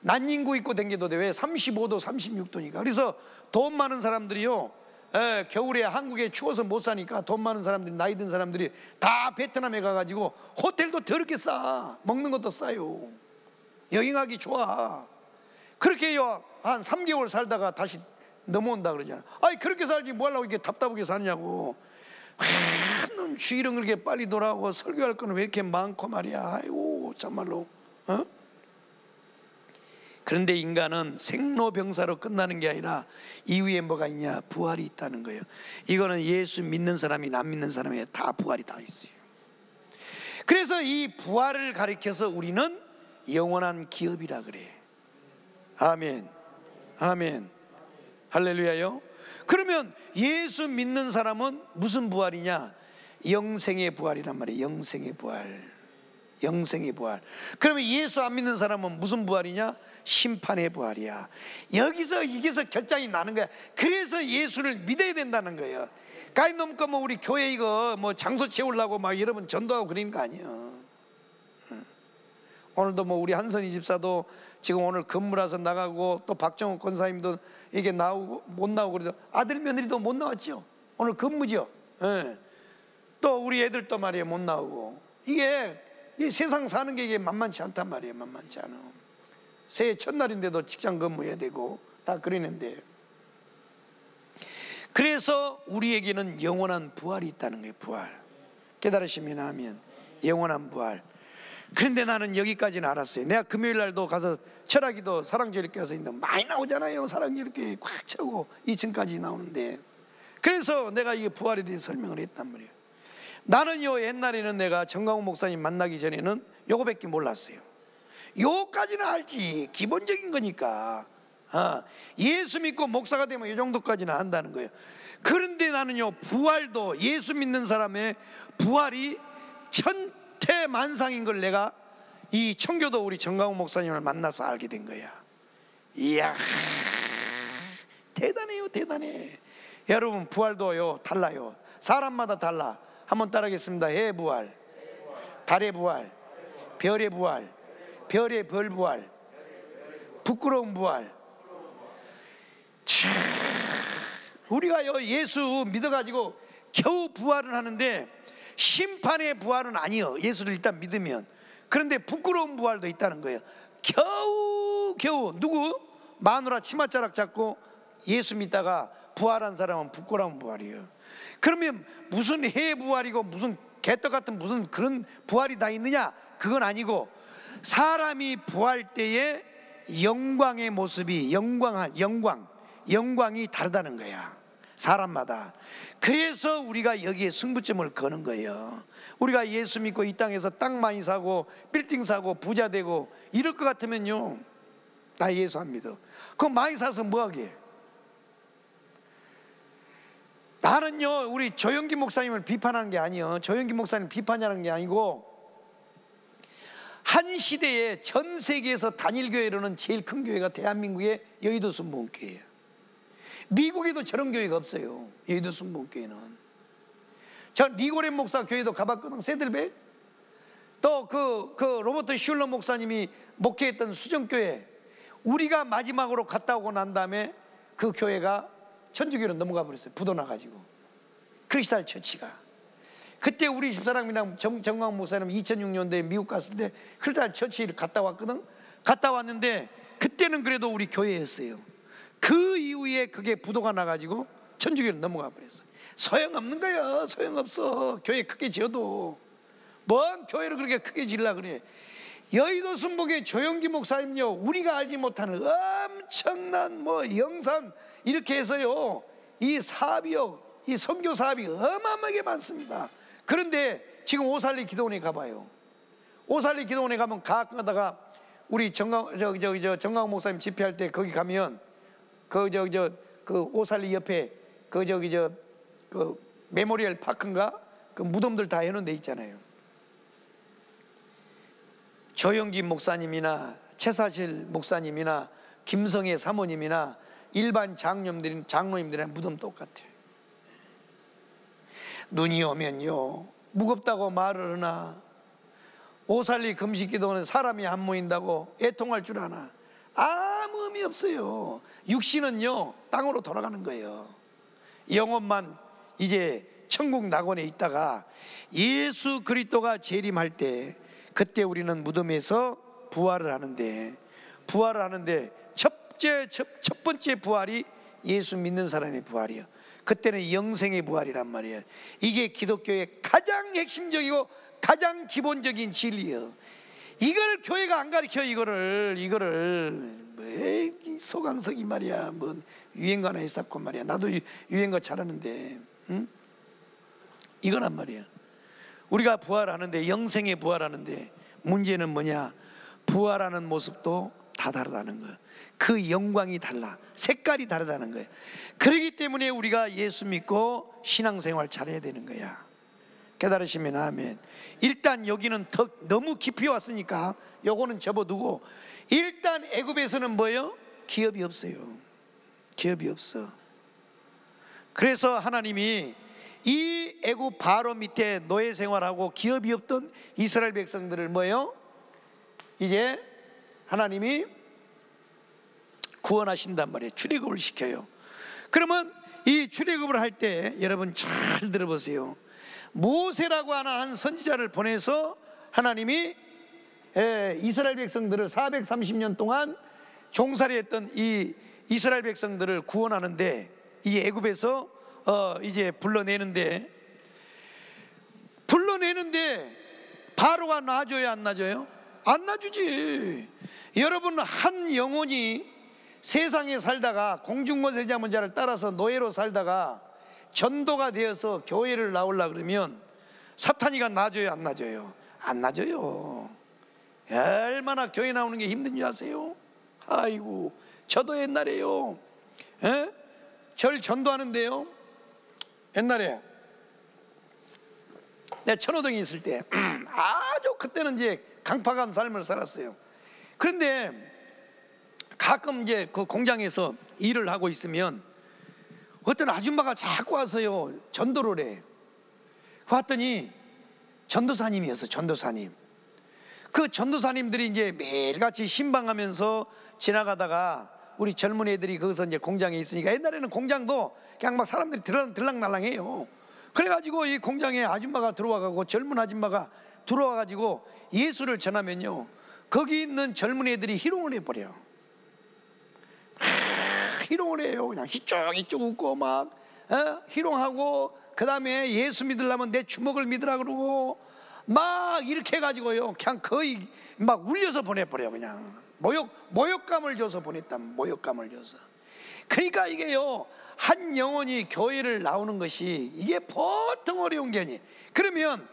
난닝구 입고 댕겨도 돼. 왜? 삼십오 도 삼십육 도니까 그래서 돈 많은 사람들이요, 에, 겨울에 한국에 추워서 못 사니까 돈 많은 사람들이, 나이 든 사람들이 다 베트남에 가가지고 호텔도 더럽게 싸. 먹는 것도 싸요. 여행하기 좋아. 그렇게 요 한 삼 개월 살다가 다시 넘어온다 그러잖아. 아니 그렇게 살지 뭐 하려고 이렇게 답답하게 사냐고. 넌 주일은 그렇게 빨리 돌아오고 설교할 거는 왜 이렇게 많고 말이야. 아이고 참말로. 어? 그런데 인간은 생로병사로 끝나는 게 아니라 이 위에 뭐가 있냐, 부활이 있다는 거예요. 이거는 예수 믿는 사람이 안 믿는 사람이 다 부활이 다 있어요. 그래서 이 부활을 가리켜서 우리는 영원한 기업이라 그래. 아멘. 아멘. 할렐루야요. 그러면 예수 믿는 사람은 무슨 부활이냐? 영생의 부활이란 말이에요. 영생의 부활. 영생의 부활. 그러면 예수 안 믿는 사람은 무슨 부활이냐? 심판의 부활이야. 여기서 이게서 결정이 나는 거야. 그래서 예수를 믿어야 된다는 거예요. 까이놈 거 뭐 우리 교회 이거 뭐 장소 채우려고 막 여러분 전도하고 그러는 거 아니에요. 오늘도 뭐 우리 한선희 집사도 지금 오늘 근무라서 나가고, 또 박정욱 권사님도 이게 나오고 못 나오고, 그래도 아들 며느리도 못 나왔죠. 오늘 근무죠. 예. 또 우리 애들도 말이에요, 못 나오고. 이게 이 세상 사는 게 이게 만만치 않단 말이에요. 만만치 않아. 새해 첫날인데도 직장 근무해야 되고 다 그러는데. 그래서 우리에게는 영원한 부활이 있다는 거예요. 부활. 깨달으시면 하면 영원한 부활. 그런데 나는 여기까지는 알았어요. 내가 금요일 날도 가서 철학기도 사랑제일교에서 있는데 많이 나오잖아요. 사랑제일교에 꽉 차고 이 층까지 나오는데. 그래서 내가 이게 부활에 대해서 설명을 했단 말이에요. 나는요, 옛날에는 내가 정강훈 목사님 만나기 전에는 요거밖에 몰랐어요. 요까지는 알지. 기본적인 거니까. 아, 예수 믿고 목사가 되면 이 정도까지는 안다는 거예요. 그런데 나는요, 부활도 예수 믿는 사람의 부활이 천 태만상인 걸 내가 이 청교도 우리 정강훈 목사님을 만나서 알게 된 거야. 이야, 대단해요. 대단해. 여러분, 부활도요 달라요. 사람마다 달라. 한번 따라하겠습니다. 해의 부활, 달의 부활, 별의 부활, 별의 별 부활, 부끄러운 부활. 참, 우리가요 예수 믿어가지고 겨우 부활을 하는데 심판의 부활은 아니요, 예수를 일단 믿으면. 그런데 부끄러운 부활도 있다는 거예요. 겨우 겨우 누구? 마누라 치맛자락 잡고 예수 믿다가 부활한 사람은 부끄러운 부활이에요. 그러면 무슨 해 부활이고 무슨 개떡 같은 무슨 그런 부활이 다 있느냐? 그건 아니고, 사람이 부활 때에 영광의 모습이, 영광한 영광, 영광이 다르다는 거야, 사람마다. 그래서 우리가 여기에 승부점을 거는 거예요. 우리가 예수 믿고 이 땅에서 땅 많이 사고 빌딩 사고 부자 되고 이럴 것 같으면요, 나 예수 안 믿어. 그거 많이 사서 뭐하게? 나는요, 우리 조영기 목사님을 비판하는 게 아니에요. 조영기 목사님 비판하는 게 아니고, 한 시대에 전 세계에서 단일교회로는 제일 큰 교회가 대한민국의 여의도 순복음교회예요. 미국에도 저런 교회가 없어요, 여의도 순복음교회는. 전 리고렌 목사 교회도 가봤거든, 세들벨. 또 그 그 로버트 슐러 목사님이 목회했던 수정교회. 우리가 마지막으로 갔다 오고 난 다음에 그 교회가 천주교로 넘어가 버렸어요, 부도나가지고. 크리스탈 처치가. 그때 우리 집사람이랑 정광 목사님 이천육 년도에 미국 갔을 때 크리스탈 처치를 갔다 왔거든. 갔다 왔는데 그때는 그래도 우리 교회였어요. 그 이후에 그게 부도가 나가지고 천주교로 넘어가 버렸어요. 소용없는 거야, 소용없어. 교회 크게 지어도. 뭔 교회를 그렇게 크게 지으려 그래. 여의도 순복의 조영기 목사님요, 우리가 알지 못하는 엄청난 뭐 영산 이렇게 해서요, 이 사업이요, 이 선교 사업이 어마어마하게 많습니다. 그런데 지금 오살리 기도원에 가봐요. 오살리 기도원에 가면 가끔가다가 우리 정강 저기 저기 저 정강 목사님 집회할 때 거기 가면 그 저기 저 그 오살리 옆에 그 저기 저 그 메모리얼 파크인가 그 무덤들 다 해놓은 데 있잖아요. 조영기 목사님이나 최사실 목사님이나 김성애 사모님이나 일반 장로님들이 장로님들이랑 무덤 똑같아요. 눈이 오면요, 무겁다고 말을 하나, 오살리 금식기도는 사람이 안 모인다고 애통할 줄 아나. 아무 의미 없어요. 육신은요 땅으로 돌아가는 거예요. 영혼만 이제 천국 낙원에 있다가 예수 그리스도가 재림할 때, 그때 우리는 무덤에서 부활을 하는데, 부활을 하는데 첫째, 첫, 첫 번째 부활이 예수 믿는 사람의 부활이에요. 그때는 영생의 부활이란 말이에요. 이게 기독교의 가장 핵심적이고 가장 기본적인 진리예요. 이걸 교회가 안 가르쳐. 이거를 이거를 에이, 소강석이 말이야, 뭐 유행가나 했었고 말이야. 나도 유행가 잘하는데, 응? 이거란 말이야. 우리가 부활하는데, 영생에 부활하는데, 문제는 뭐냐? 부활하는 모습도 다 다르다는 거예요. 그 영광이 달라, 색깔이 다르다는 거예요. 그렇기 때문에 우리가 예수 믿고 신앙생활 잘해야 되는 거야. 깨달으시면 아멘. 일단 여기는 더, 너무 깊이 왔으니까 요거는 접어두고, 일단 애굽에서는 뭐예요? 기업이 없어요. 기업이 없어. 그래서 하나님이 이 애굽 바로 밑에 노예 생활하고 기업이 없던 이스라엘 백성들을 뭐예요? 이제 하나님이 구원하신단 말이에요. 출애굽을 시켜요. 그러면 이 출애굽을 할 때 여러분 잘 들어보세요. 모세라고 하는 한 선지자를 보내서 하나님이 예, 이스라엘 백성들을 사백삼십 년 동안 종살이했던 이 이스라엘 백성들을 구원하는데, 이 애굽에서 어, 이제 불러내는데, 불러내는데 바로가 놔줘요, 안 놔줘요? 안 놔주지. 여러분 한 영혼이 세상에 살다가 공중권세자 문자를 따라서 노예로 살다가 전도가 되어서 교회를 나오려고 그러면 사탄이가 놔줘요, 안 놔줘요? 안 놔줘요. 얼마나 교회 나오는 게 힘든지 아세요? 아이고, 저도 옛날에요, 에? 절 전도하는데요, 옛날에 내가 천호동에 있을 때 아주 그때는 이제 강팍한 삶을 살았어요. 그런데 가끔 이제 그 공장에서 일을 하고 있으면 어떤 아줌마가 자꾸 와서요 전도를 해. 왔더니 전도사님이었어, 전도사님. 그 전도사님들이 이제 매일같이 신방하면서 지나가다가 우리 젊은 애들이 거기서 이제 공장에 있으니까, 옛날에는 공장도 그냥 막 사람들이 들락날락해요. 그래가지고 이 공장에 아줌마가 들어와가고 젊은 아줌마가 들어와가지고 예수를 전하면요, 거기 있는 젊은 애들이 희롱을 해버려요. 아, 희롱을 해요. 그냥 이쪽 이쪽 웃고 막 어? 희롱하고, 그 다음에 예수 믿으려면 내 주먹을 믿으라 그러고 막 이렇게 해가지고요, 그냥 거의 막 울려서 보내버려요. 그냥 모욕, 모욕감을 줘서 보냈단, 모욕감을 줘서. 그러니까 이게요, 한 영혼이 교회를 나오는 것이 이게 보통 어려운 게 아니에요. 그러면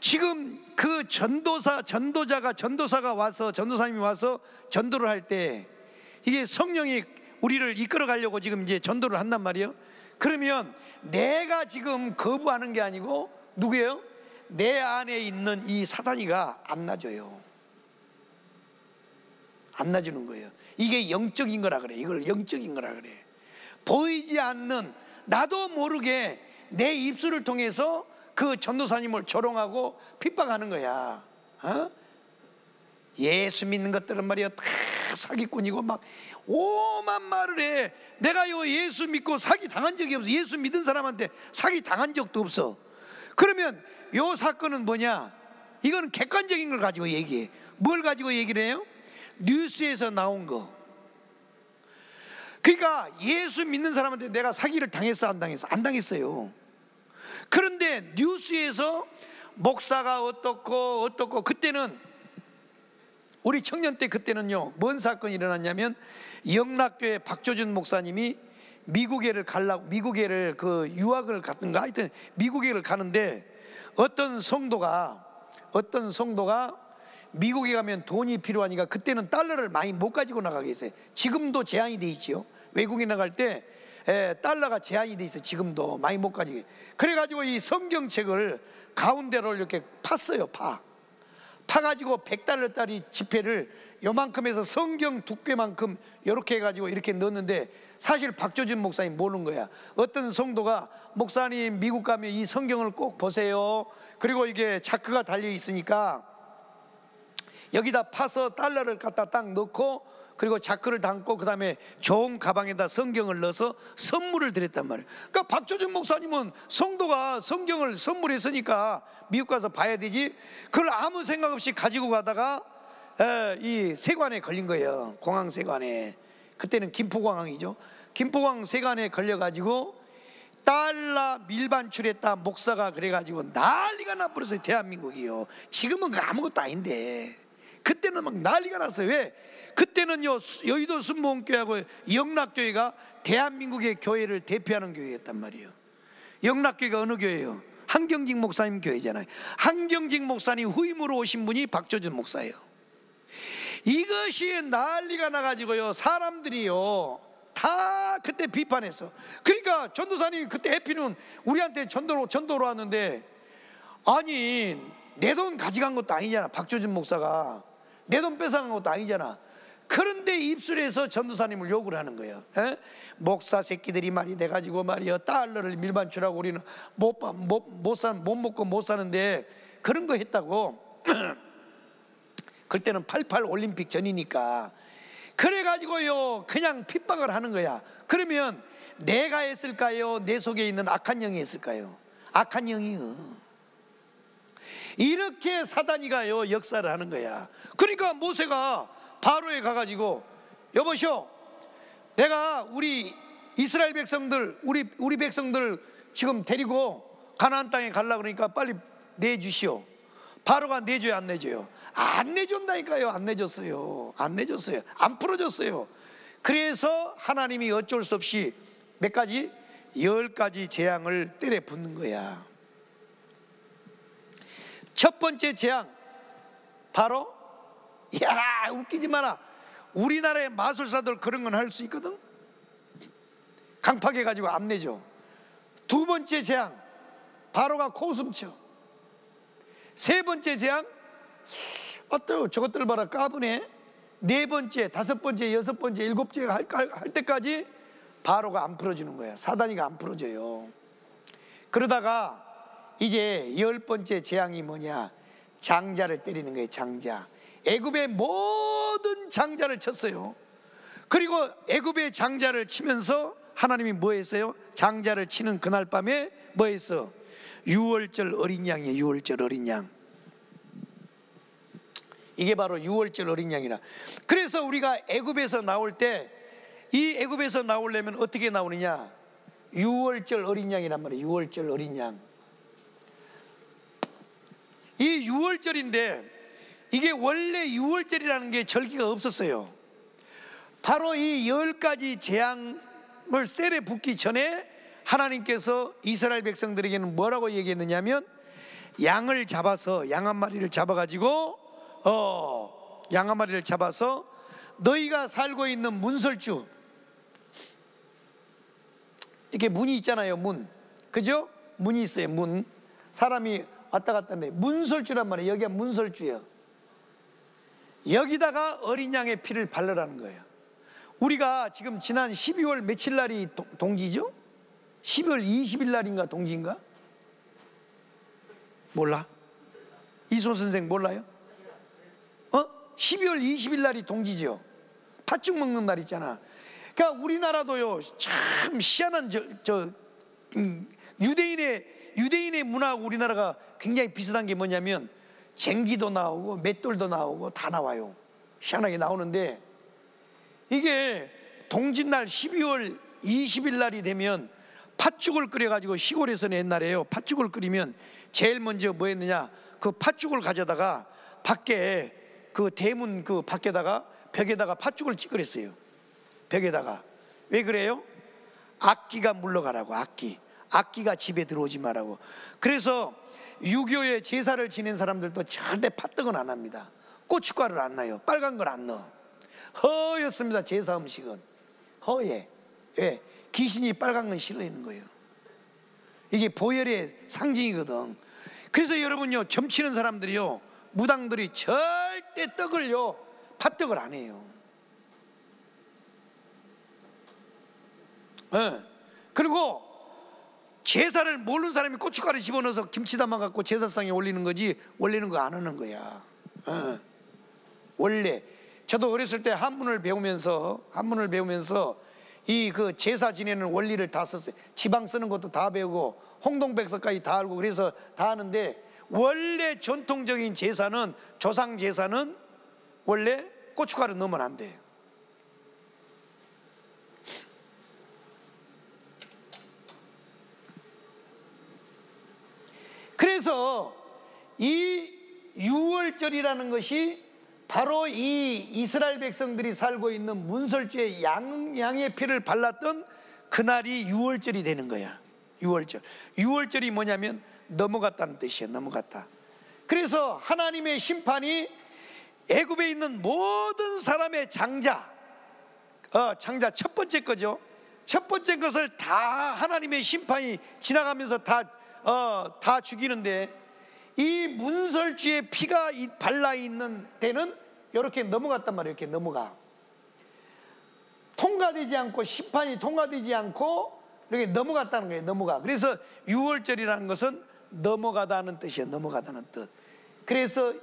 지금 그 전도사, 전도자가, 전도사가 와서, 전도사님이 와서 전도를 할 때 이게 성령이 우리를 이끌어 가려고 지금 이제 전도를 한단 말이에요. 그러면 내가 지금 거부하는 게 아니고 누구예요? 내 안에 있는 이 사단이가 안 놔줘요. 안 놔주는 거예요. 이게 영적인 거라 그래. 이걸 영적인 거라 그래. 보이지 않는, 나도 모르게 내 입술을 통해서 그 전도사님을 조롱하고 핍박하는 거야. 어? 예수 믿는 것들은 말이야 다 사기꾼이고 막 오만 말을 해. 내가 요 예수 믿고 사기 당한 적이 없어. 예수 믿은 사람한테 사기 당한 적도 없어. 그러면 요 사건은 뭐냐? 이건 객관적인 걸 가지고 얘기해. 뭘 가지고 얘기를 해요? 뉴스에서 나온 거. 그러니까 예수 믿는 사람한테 내가 사기를 당했어, 안 당했어? 안 당했어요. 그런데 뉴스에서 목사가 어떻고 어떻고, 그때는 우리 청년 때, 그때는요 뭔 사건이 일어났냐면 영락교회 박조준 목사님이 미국에를 가려고, 미국에를 그 유학을 갔던가 하여튼 미국에를 가는데 어떤 성도가 어떤 성도가 미국에 가면 돈이 필요하니까, 그때는 달러를 많이 못 가지고 나가게 했어요. 지금도 제한이 돼 있지요. 외국에 나갈 때 에, 달러가 제한이 돼 있어요. 지금도 많이 못 가지고. 그래가지고 이 성경책을 가운데로 이렇게 팠어요. 파 파가지고 백 달러짜리 지폐를 요만큼 해서 성경 두께만큼 이렇게 해가지고 이렇게 넣었는데, 사실 박조진 목사님 모르는 거야. 어떤 성도가 목사님 미국 가면 이 성경을 꼭 보세요. 그리고 이게 자크가 달려 있으니까 여기다 파서 달러를 갖다 딱 넣고, 그리고 자크를 담고, 그 다음에 좋은 가방에다 성경을 넣어서 선물을 드렸단 말이에요. 그러니까 박조준 목사님은 성도가 성경을 선물했으니까 미국 가서 봐야 되지, 그걸 아무 생각 없이 가지고 가다가 에, 이 세관에 걸린 거예요. 공항 세관에. 그때는 김포공항이죠. 김포공항 세관에 걸려가지고 달러 밀반출했다 목사가 그래가지고 난리가 나버렸어요. 대한민국이요. 지금은 아무것도 아닌데 그때는 막 난리가 났어요. 왜? 그때는 요 여의도 순복음교회하고 영락교회가 대한민국의 교회를 대표하는 교회였단 말이에요. 영락교회가 어느 교회예요? 한경직 목사님 교회잖아요. 한경직 목사님 후임으로 오신 분이 박조준 목사예요. 이것이 난리가 나가지고요, 사람들이요 다 그때 비판했어. 그러니까 전도사님이 그때 해피는 우리한테 전도로, 전도로 왔는데, 아니 내 돈 가져간 것도 아니잖아. 박조준 목사가 내 돈 뺏어간 것도 아니잖아. 그런데 입술에서 전도사님을 욕을 하는 거예요. 에? 목사 새끼들이 말이 돼가지고 말이요 달러를 밀반출하고 우리는 못, 못, 못, 사, 못 먹고 못 사는데 그런 거 했다고. 그때는 팔팔 올림픽 전이니까. 그래가지고요 그냥 핍박을 하는 거야. 그러면 내가 했을까요? 내 속에 있는 악한 영이 했을까요? 악한 영이요. 이렇게 사단이가요 역사를 하는 거야. 그러니까 모세가 바로에 가가지고, 여보시오, 내가 우리 이스라엘 백성들, 우리 우리 백성들 지금 데리고 가나안 땅에 가려고 그러니까 빨리 내주시오. 바로가 내줘요, 안 내줘요? 안 내준다니까요. 안 내줬어요. 안 내줬어요. 안 풀어줬어요. 그래서 하나님이 어쩔 수 없이 몇 가지? 열 가지 재앙을 때려 붓는 거야. 첫 번째 재앙 바로, 야 웃기지 마라. 우리나라의 마술사들 그런 건 할 수 있거든. 강팍해 가지고 안 내죠. 두 번째 재앙 바로가 코숨쳐. 세 번째 재앙, 어때요? 저것들 봐라 까부네. 네 번째, 다섯 번째, 여섯 번째, 일곱 번째 할, 할, 할 때까지 바로가 안 풀어주는 거야. 사단이가 안 풀어줘요. 그러다가 이제 열 번째 재앙이 뭐냐? 장자를 때리는 거예요. 장자. 애굽의 모든 장자를 쳤어요. 그리고 애굽의 장자를 치면서 하나님이 뭐 했어요? 장자를 치는 그날 밤에 뭐 했어? 유월절 어린 양이에요. 유월절 어린 양. 이게 바로 유월절 어린 양이라. 그래서 우리가 애굽에서 나올 때, 이 애굽에서 나오려면 어떻게 나오느냐? 유월절 어린 양이란 말이에요. 유월절 어린 양. 이 유월절인데 이게 원래 유월절이라는 게 절기가 없었어요. 바로 이 열 가지 재앙을 셀에 붙기 전에 하나님께서 이스라엘 백성들에게는 뭐라고 얘기했느냐면, 양을 잡아서 양 한 마리를 잡아가지고 어, 양 한 마리를 잡아서 너희가 살고 있는 문설주, 이렇게 문이 있잖아요. 문, 그죠? 문이 있어요. 문, 사람이 왔다 갔다 하는데 문설주란 말이에요. 여기가 문설주예요. 여기다가 어린 양의 피를 바르라는 거예요. 우리가 지금 지난 십이월 며칠 날이 동지죠? 십이월 이십일 날인가 동지인가? 몰라? 이소 선생 몰라요? 어? 십이월 이십일 날이 동지죠. 팥죽 먹는 날 있잖아. 그러니까 우리나라도요, 참 희한한 저, 저 음, 유대인의 유대인의 문화하고 우리나라가 굉장히 비슷한 게 뭐냐면, 쟁기도 나오고 맷돌도 나오고 다 나와요. 희한하게 나오는데, 이게 동짓날 십이월 이십일 날이 되면 팥죽을 끓여가지고, 시골에서는 옛날에요, 팥죽을 끓이면 제일 먼저 뭐 했느냐, 그 팥죽을 가져다가 밖에 그 대문 그 밖에다가 벽에다가 팥죽을 찌그렸어요. 벽에다가. 왜 그래요? 악귀가 물러가라고. 악귀. 악귀가 집에 들어오지 말라고. 그래서 유교의 제사를 지낸 사람들도 절대 팥떡은 안 합니다. 고춧가루를 안 넣어요. 빨간 걸 안 넣어. 허였습니다. 제사 음식은 허예. 왜? 귀신이 빨간 건 싫어하는 거예요. 이게 보혈의 상징이거든. 그래서 여러분요, 점치는 사람들이요, 무당들이 절대 떡을요, 팥떡을 안 해요. 네. 그리고 제사를 모르는 사람이 고춧가루 집어넣어서 김치 담아갖고 제사상에 올리는 거지, 원래는 그거 안 하는 거야. 네. 원래 저도 어렸을 때 한문을 배우면서 한문을 배우면서 이 그 제사 지내는 원리를 다 썼어요. 지방 쓰는 것도 다 배우고 홍동백서까지 다 알고, 그래서 다 하는데, 원래 전통적인 제사는, 조상 제사는 원래 고춧가루 넣으면 안 돼요. 그래서 이 유월절이라는 것이 바로 이 이스라엘 백성들이 살고 있는 문설주에 양, 양의 피를 발랐던 그날이 유월절이 되는 거야. 유월절. 유월절이 뭐냐면 넘어갔다는 뜻이에요. 넘어갔다. 그래서 하나님의 심판이 애굽에 있는 모든 사람의 장자, 어, 장자 첫 번째 거죠. 첫 번째 것을 다 하나님의 심판이 지나가면서 다, 어, 다 죽이는데, 이 문설주의 피가 발라있는 데는 이렇게 넘어갔단 말이에요. 이렇게 넘어가. 통과되지 않고, 심판이 통과되지 않고 이렇게 넘어갔다는 거예요. 넘어가. 그래서 유월절이라는 것은 넘어가다는 뜻이에요. 넘어가다는 뜻. 그래서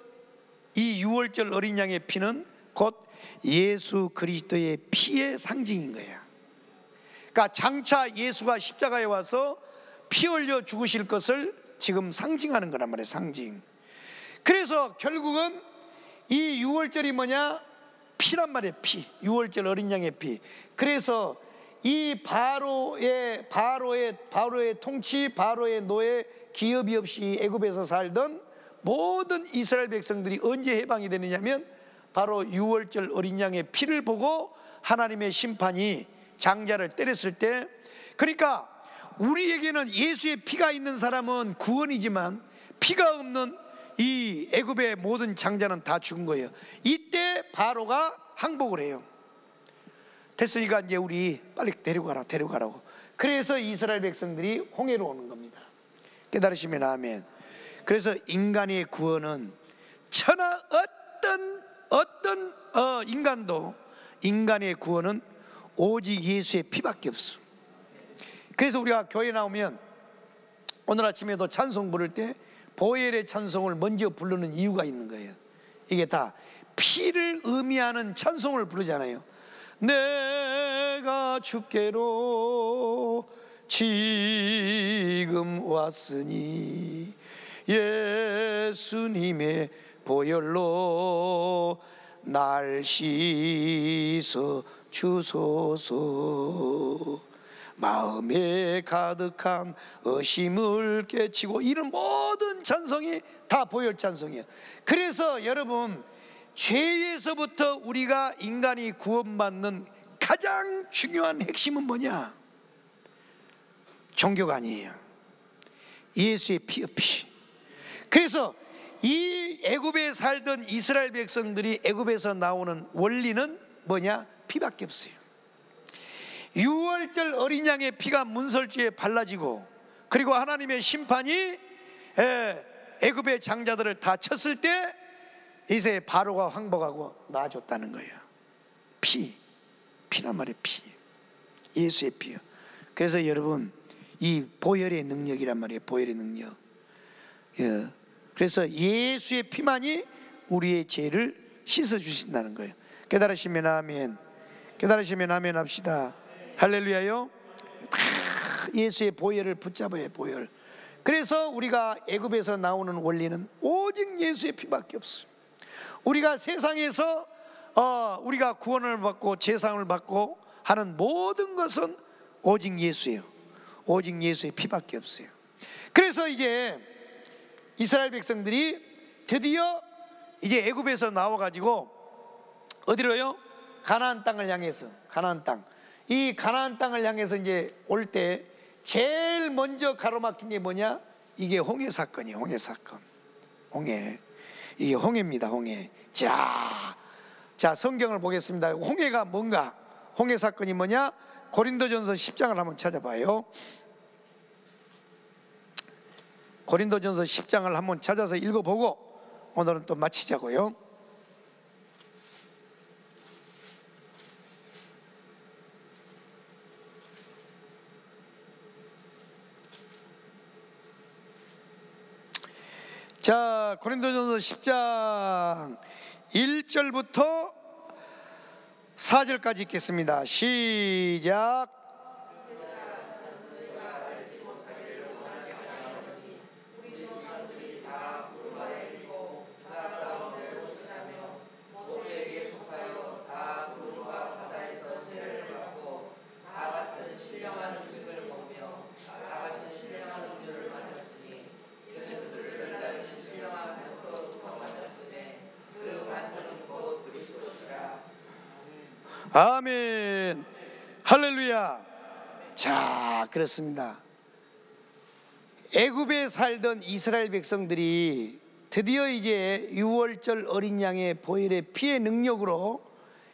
이 유월절 어린 양의 피는 곧 예수 그리스도의 피의 상징인 거예요. 그러니까 장차 예수가 십자가에 와서 피 흘려 죽으실 것을 지금 상징하는 거란 말이에요. 상징. 그래서 결국은 이 유월절이 뭐냐? 피란 말이에요. 피. 유월절 어린 양의 피. 그래서 이 바로의 바로의 바로의 통치, 바로의 노예, 기업이 없이 애굽에서 살던 모든 이스라엘 백성들이 언제 해방이 되느냐면, 바로 유월절 어린 양의 피를 보고 하나님의 심판이 장자를 때렸을 때. 그러니까 우리에게는 예수의 피가 있는 사람은 구원이지만, 피가 없는 이 애굽의 모든 장자는 다 죽은 거예요. 이때 바로가 항복을 해요. 됐으니까 이제 우리 빨리 데려가라, 데려가라고. 그래서 이스라엘 백성들이 홍해로 오는 겁니다. 깨달으시면 아멘. 그래서 인간의 구원은 천하 어떤 어떤 어, 인간도 인간의 구원은 오직 예수의 피밖에 없어. 그래서 우리가 교회 나오면 오늘 아침에도 찬송 부를 때 보혈의 찬송을 먼저 부르는 이유가 있는 거예요. 이게 다 피를 의미하는 찬송을 부르잖아요. 내가 주께로 지금 왔으니 예수님의 보혈로 날 씻어 주소서. 마음에 가득한 의심을 깨치고, 이런 모든 찬송이 다 보혈 찬송이에요. 그래서 여러분, 죄에서부터 우리가 인간이 구원받는 가장 중요한 핵심은 뭐냐? 종교가 아니에요. 예수의 피의 피. 그래서 이 애굽에 살던 이스라엘 백성들이 애굽에서 나오는 원리는 뭐냐? 피밖에 없어요. 유월절 어린 양의 피가 문설주에 발라지고, 그리고 하나님의 심판이 애굽의 장자들을 다 쳤을 때 이제 바로가 항복하고 놔줬다는 거예요. 피, 피란 말이에요. 피, 예수의 피요. 그래서 여러분, 이 보혈의 능력이란 말이에요. 보혈의 능력. 예. 그래서 예수의 피만이 우리의 죄를 씻어주신다는 거예요. 깨달으시면 아멘. 깨달으시면 아멘 합시다. 할렐루야요. 아, 예수의 보혈을 붙잡아야 보혈. 그래서 우리가 애굽에서 나오는 원리는 오직 예수의 피밖에 없어요. 우리가 세상에서 어, 우리가 구원을 받고 제사함을 받고 하는 모든 것은 오직 예수예요. 오직 예수의 피밖에 없어요. 그래서 이제 이스라엘 백성들이 드디어 이제 애굽에서 나와가지고 어디로요? 가나안 땅을 향해서, 가나안 땅. 이 가나안 땅을 향해서 이제 올 때 제일 먼저 가로막힌 게 뭐냐? 이게 홍해 사건이에요. 홍해 사건. 홍해. 이게 홍해입니다. 홍해. 자, 자 성경을 보겠습니다. 홍해가 뭔가? 홍해 사건이 뭐냐? 고린도전서 십 장을 한번 찾아봐요. 고린도전서 십 장을 한번 찾아서 읽어보고 오늘은 또 마치자고요. 자, 고린도전서 십 장 일 절부터 사 절까지 읽겠습니다. 시작. 아멘. 할렐루야. 자, 그렇습니다. 애굽에 살던 이스라엘 백성들이 드디어 이제 유월절 어린 양의 보혈의 피의 능력으로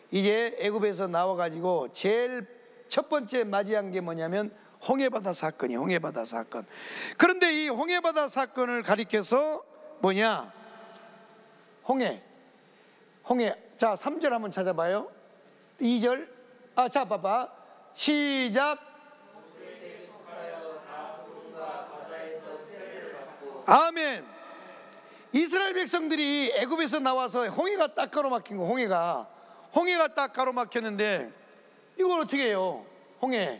이제 애굽에서 나와가지고 제일 첫 번째 맞이한 게 뭐냐면 홍해바다 사건이에요. 홍해바다 사건. 그런데 이 홍해바다 사건을 가리켜서 뭐냐? 홍해. 홍해. 자, 삼 절 한번 찾아봐요. 이 절. 아, 자, 봐봐. 시작. 아멘. 이스라엘 백성들이 애굽에서 나와서 홍해가 딱 가로막힌 거. 홍해가 홍해가 딱 가로막혔는데 이걸 어떻게 해요? 홍해.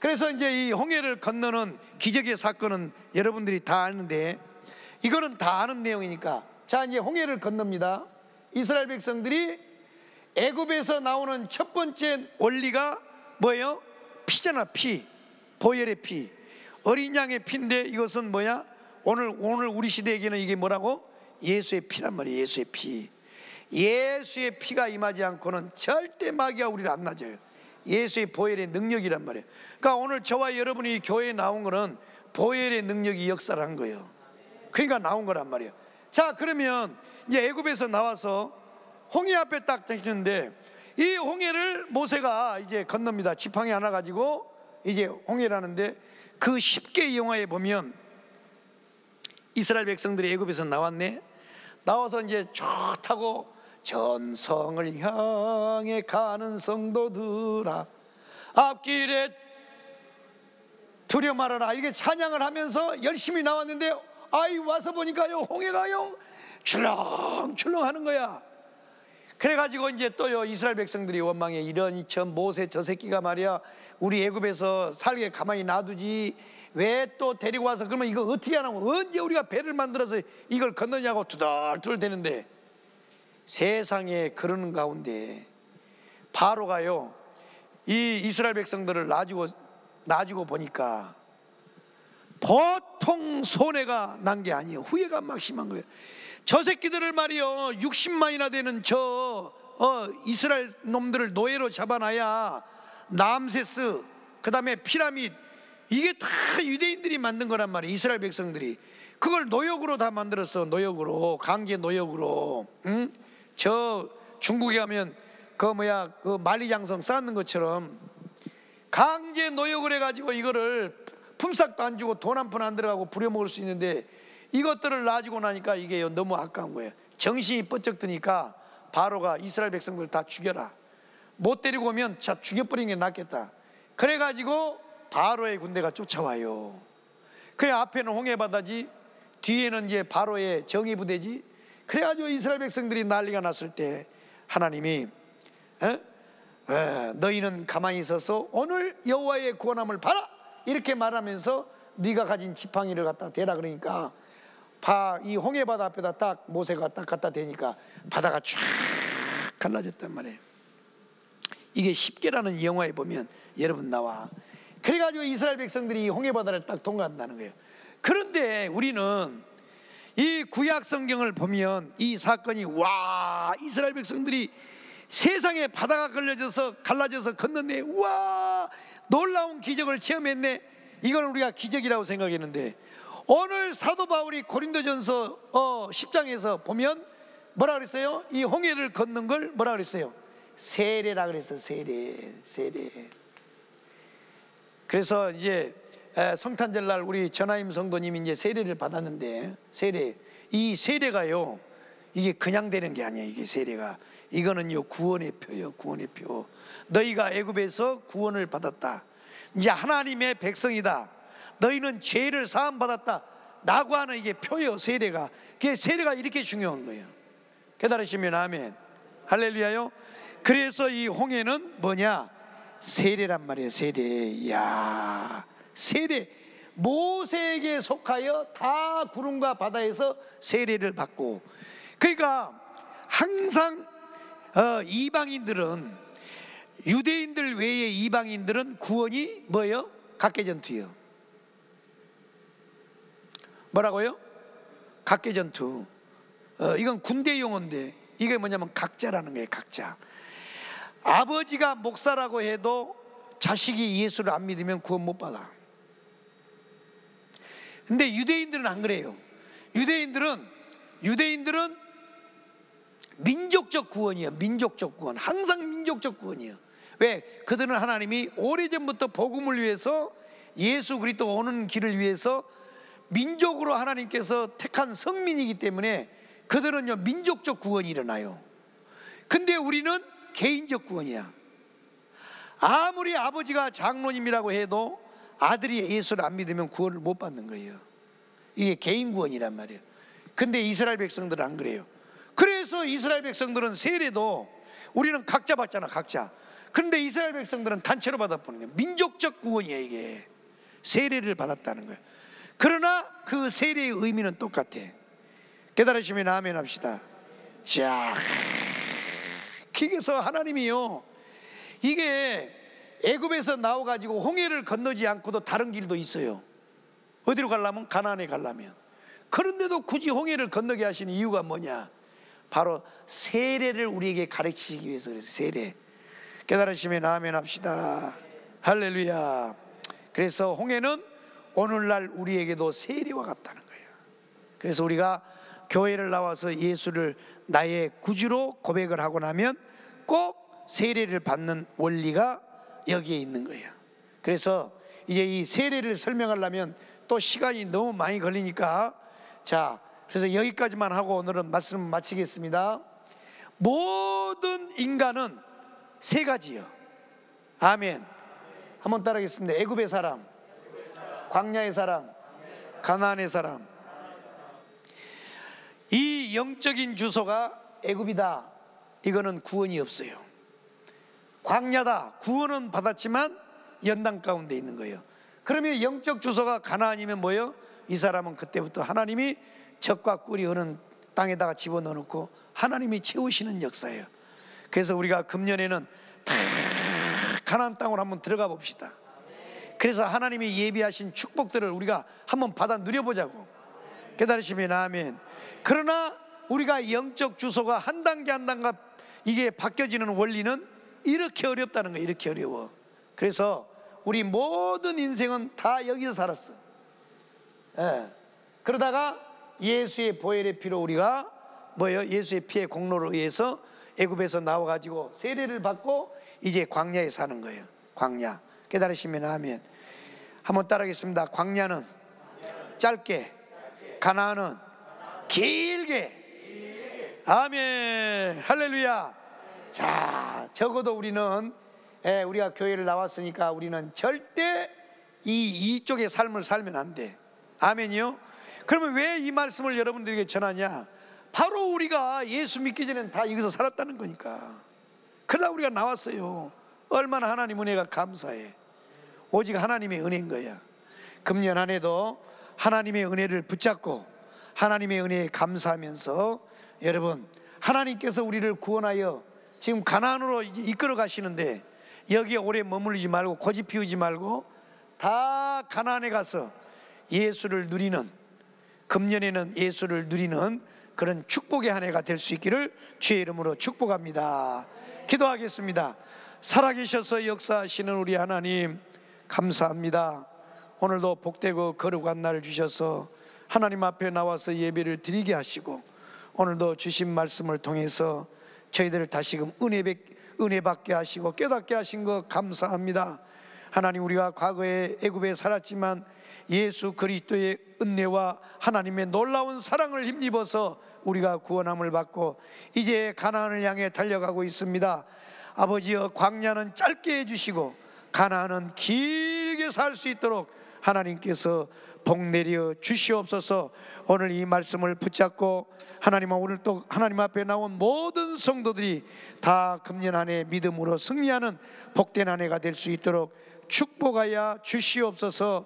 그래서 이제 이 홍해를 건너는 기적의 사건은 여러분들이 다 아는데, 이거는 다 아는 내용이니까. 자, 이제 홍해를 건넙니다. 이스라엘 백성들이 애굽에서 나오는 첫 번째 원리가 뭐예요? 피잖아. 피. 보혈의 피. 어린 양의 피인데 이것은 뭐야? 오늘 오늘 우리 시대에게는 이게 뭐라고? 예수의 피란 말이에요. 예수의 피. 예수의 피가 임하지 않고는 절대 마귀가 우리를 안 놔줘요. 예수의 보혈의 능력이란 말이에요. 그러니까 오늘 저와 여러분이 교회에 나온 거는 보혈의 능력이 역사를 한 거예요. 그러니까 나온 거란 말이에요. 자, 그러면 이제 애굽에서 나와서 홍해 앞에 딱 되시는데, 이 홍해를 모세가 이제 건넙니다. 지팡이 하나 가지고 이제 홍해를 하는데, 그 십 개 영화에 보면 이스라엘 백성들이 애굽에서 나왔네. 나와서 이제 쭉 타고 전성을 향해 가는 성도들아 앞길에 두려 말아라. 이게 찬양을 하면서 열심히 나왔는데, 아이 와서 보니까요, 홍해가요 출렁출렁 하는 거야. 그래가지고 이제 또요 이스라엘 백성들이 원망해. 이런 참 모세 저 새끼가 말이야 우리 애굽에서 살게 가만히 놔두지 왜 또 데리고 와서 그러면 이거 어떻게 하냐고 언제 우리가 배를 만들어서 이걸 건너냐고 투덜투덜 대는데 세상에 그러는 가운데 바로가요 이 이스라엘 백성들을 놔주고 놔주고 보니까 보통 손해가 난 게 아니에요. 후회가 막 심한 거예요. 저 새끼들을 말이요 육십만이나 되는 저 어, 이스라엘 놈들을 노예로 잡아놔야 람세스 그 다음에 피라미드 이게 다 유대인들이 만든 거란 말이에요. 이스라엘 백성들이 그걸 노역으로 다 만들었어. 노역으로 강제 노역으로 응? 저 중국에 가면 그 뭐야 그 만리장성 쌓는 것처럼 강제 노역을 해가지고 이거를 품삯도 안 주고 돈 한 푼 안 들어가고 부려먹을 수 있는데 이것들을 놔주고 나니까 이게 너무 아까운 거예요. 정신이 번쩍 드니까 바로가 이스라엘 백성들 다 죽여라. 못 데리고 오면 자 죽여버리는 게 낫겠다. 그래가지고 바로의 군대가 쫓아와요. 그래 앞에는 홍해바다지 뒤에는 이제 바로의 정의부대지. 그래가지고 이스라엘 백성들이 난리가 났을 때 하나님이 에? 에, 너희는 가만히 있어서 오늘 여호와의 구원함을 봐라 이렇게 말하면서 네가 가진 지팡이를 갖다 대라 그러니까 바, 이 홍해바다 앞에다 딱 모세가 딱 갖다 대니까 바다가 쫙 갈라졌단 말이에요. 이게 쉽게라는 이 영화에 보면 여러분 나와. 그래가지고 이스라엘 백성들이 이 홍해바다를 딱 통과한다는 거예요. 그런데 우리는 이 구약 성경을 보면 이 사건이 와 이스라엘 백성들이 세상에 바다가 걸려져서 갈라져서 건너네 와 놀라운 기적을 체험했네 이걸 우리가 기적이라고 생각했는데 오늘 사도 바울이 고린도전서 어, 십 장에서 보면 뭐라 그랬어요? 이 홍해를 걷는 걸 뭐라 그랬어요? 세례라 그랬어요. 세례 세례. 그래서 이제 성탄절날 우리 전하임 성도님이 이제 세례를 받았는데 세례 이 세례가요 이게 그냥 되는 게 아니에요. 이게 세례가 이거는요 구원의 표예요. 구원의 표. 너희가 애굽에서 구원을 받았다. 이제 하나님의 백성이다. 너희는 죄를 사함 받았다. 라고 하는 이게 표예요. 세례가. 그게 세례가 이렇게 중요한 거예요. 깨달으시면 아멘. 할렐루야요. 그래서 이 홍해는 뭐냐? 세례란 말이에요. 세례. 야, 세례. 모세에게 속하여 다 구름과 바다에서 세례를 받고. 그러니까 항상 어, 이방인들은 유대인들 외에 이방인들은 구원이 뭐예요? 각계전투예요. 뭐라고요? 각계전투. 어, 이건 군대 용어인데 이게 뭐냐면 각자라는 거예요. 각자. 아버지가 목사라고 해도 자식이 예수를 안 믿으면 구원 못 받아. 근데 유대인들은 안 그래요. 유대인들은 유대인들은 민족적 구원이에요. 민족적 구원. 항상 민족적 구원이에요. 왜? 그들은 하나님이 오래전부터 복음을 위해서 예수 그리스도 오는 길을 위해서 민족으로 하나님께서 택한 선민이기 때문에 그들은요 민족적 구원이 일어나요. 근데 우리는 개인적 구원이야. 아무리 아버지가 장로님이라고 해도 아들이 예수를 안 믿으면 구원을 못 받는 거예요. 이게 개인 구원이란 말이에요. 근데 이스라엘 백성들은 안 그래요. 그래서 이스라엘 백성들은 세례도 우리는 각자 받잖아. 각자. 그런데 이스라엘 백성들은 단체로 받아보는 거예요. 민족적 구원이에요. 이게 세례를 받았다는 거예요. 그러나 그 세례의 의미는 똑같아. 깨달으시면 아멘 합시다. 자, 그래서 하나님이요 이게 애굽에서 나와가지고 홍해를 건너지 않고도 다른 길도 있어요. 어디로 가려면? 가나안에 가려면. 그런데도 굳이 홍해를 건너게 하시는 이유가 뭐냐? 바로 세례를 우리에게 가르치기 위해서. 그래서 세례. 깨달으시면 아멘 합시다. 할렐루야. 그래서 홍해는 오늘날 우리에게도 세례와 같다는 거예요. 그래서 우리가 교회를 나와서 예수를 나의 구주로 고백을 하고 나면 꼭 세례를 받는 원리가 여기에 있는 거예요. 그래서 이제 이 세례를 설명하려면 또 시간이 너무 많이 걸리니까 자 그래서 여기까지만 하고 오늘은 말씀 마치겠습니다. 모든 인간은 세 가지요. 아멘. 한번 따라하겠습니다. 애굽의 사람, 광야의 사람, 가나안의 사람. 이 영적인 주소가 애굽이다. 이거는 구원이 없어요. 광야다. 구원은 받았지만 연단 가운데 있는 거예요. 그러면 영적 주소가 가나안이면 뭐예요? 이 사람은 그때부터 하나님이 적과 꿀이 흐르는 땅에다가 집어넣어놓고 하나님이 채우시는 역사예요. 그래서 우리가 금년에는 다 가나안 땅으로 한번 들어가 봅시다. 그래서 하나님이 예비하신 축복들을 우리가 한번 받아 누려보자고. 깨달으시면 아멘. 그러나 우리가 영적 주소가 한 단계 한 단계 이게 바뀌어지는 원리는 이렇게 어렵다는 거예요. 이렇게 어려워. 그래서 우리 모든 인생은 다 여기서 살았어. 예. 그러다가 예수의 보혈의 피로 우리가 뭐예요? 예수의 피의 공로로 의해서 애굽에서 나와가지고 세례를 받고 이제 광야에 사는 거예요. 광야. 깨달으시면 아멘. 한번 따라하겠습니다. 광야는 짧게, 가나안은 길게. 아멘. 할렐루야. 자, 적어도 우리는 예, 우리가 교회를 나왔으니까 우리는 절대 이, 이쪽의 삶을 살면 안 돼. 아멘이요? 그러면 왜 이 말씀을 여러분들에게 전하냐? 바로 우리가 예수 믿기 전에는 다 여기서 살았다는 거니까. 그러다 우리가 나왔어요. 얼마나 하나님 은혜가 감사해. 오직 하나님의 은혜인 거야. 금년 한 해도 하나님의 은혜를 붙잡고 하나님의 은혜에 감사하면서 여러분, 하나님께서 우리를 구원하여 지금 가나안으로 이끌어 가시는데 여기에 오래 머물리지 말고 고집 피우지 말고 다 가나안에 가서 예수를 누리는, 금년에는 예수를 누리는 그런 축복의 한 해가 될 수 있기를 주의 이름으로 축복합니다. 기도하겠습니다. 살아계셔서 역사하시는 우리 하나님 감사합니다. 오늘도 복되고 거룩한 날 주셔서 하나님 앞에 나와서 예배를 드리게 하시고 오늘도 주신 말씀을 통해서 저희들을 다시금 은혜 뵙 은혜 받게 하시고 깨닫게 하신 것 감사합니다. 하나님, 우리가 과거에 애굽에 살았지만 예수 그리스도의 은혜와 하나님의 놀라운 사랑을 힘입어서 우리가 구원함을 받고 이제 가나안을 향해 달려가고 있습니다. 아버지여, 광야는 짧게 해주시고 가나안은 길게 살 수 있도록 하나님께서 복 내려 주시옵소서. 오늘 이 말씀을 붙잡고 하나님, 오늘 또 하나님 앞에 나온 모든 성도들이 다 금년 한 해 믿음으로 승리하는 복된 한 해가 될 수 있도록 축복하여 주시옵소서.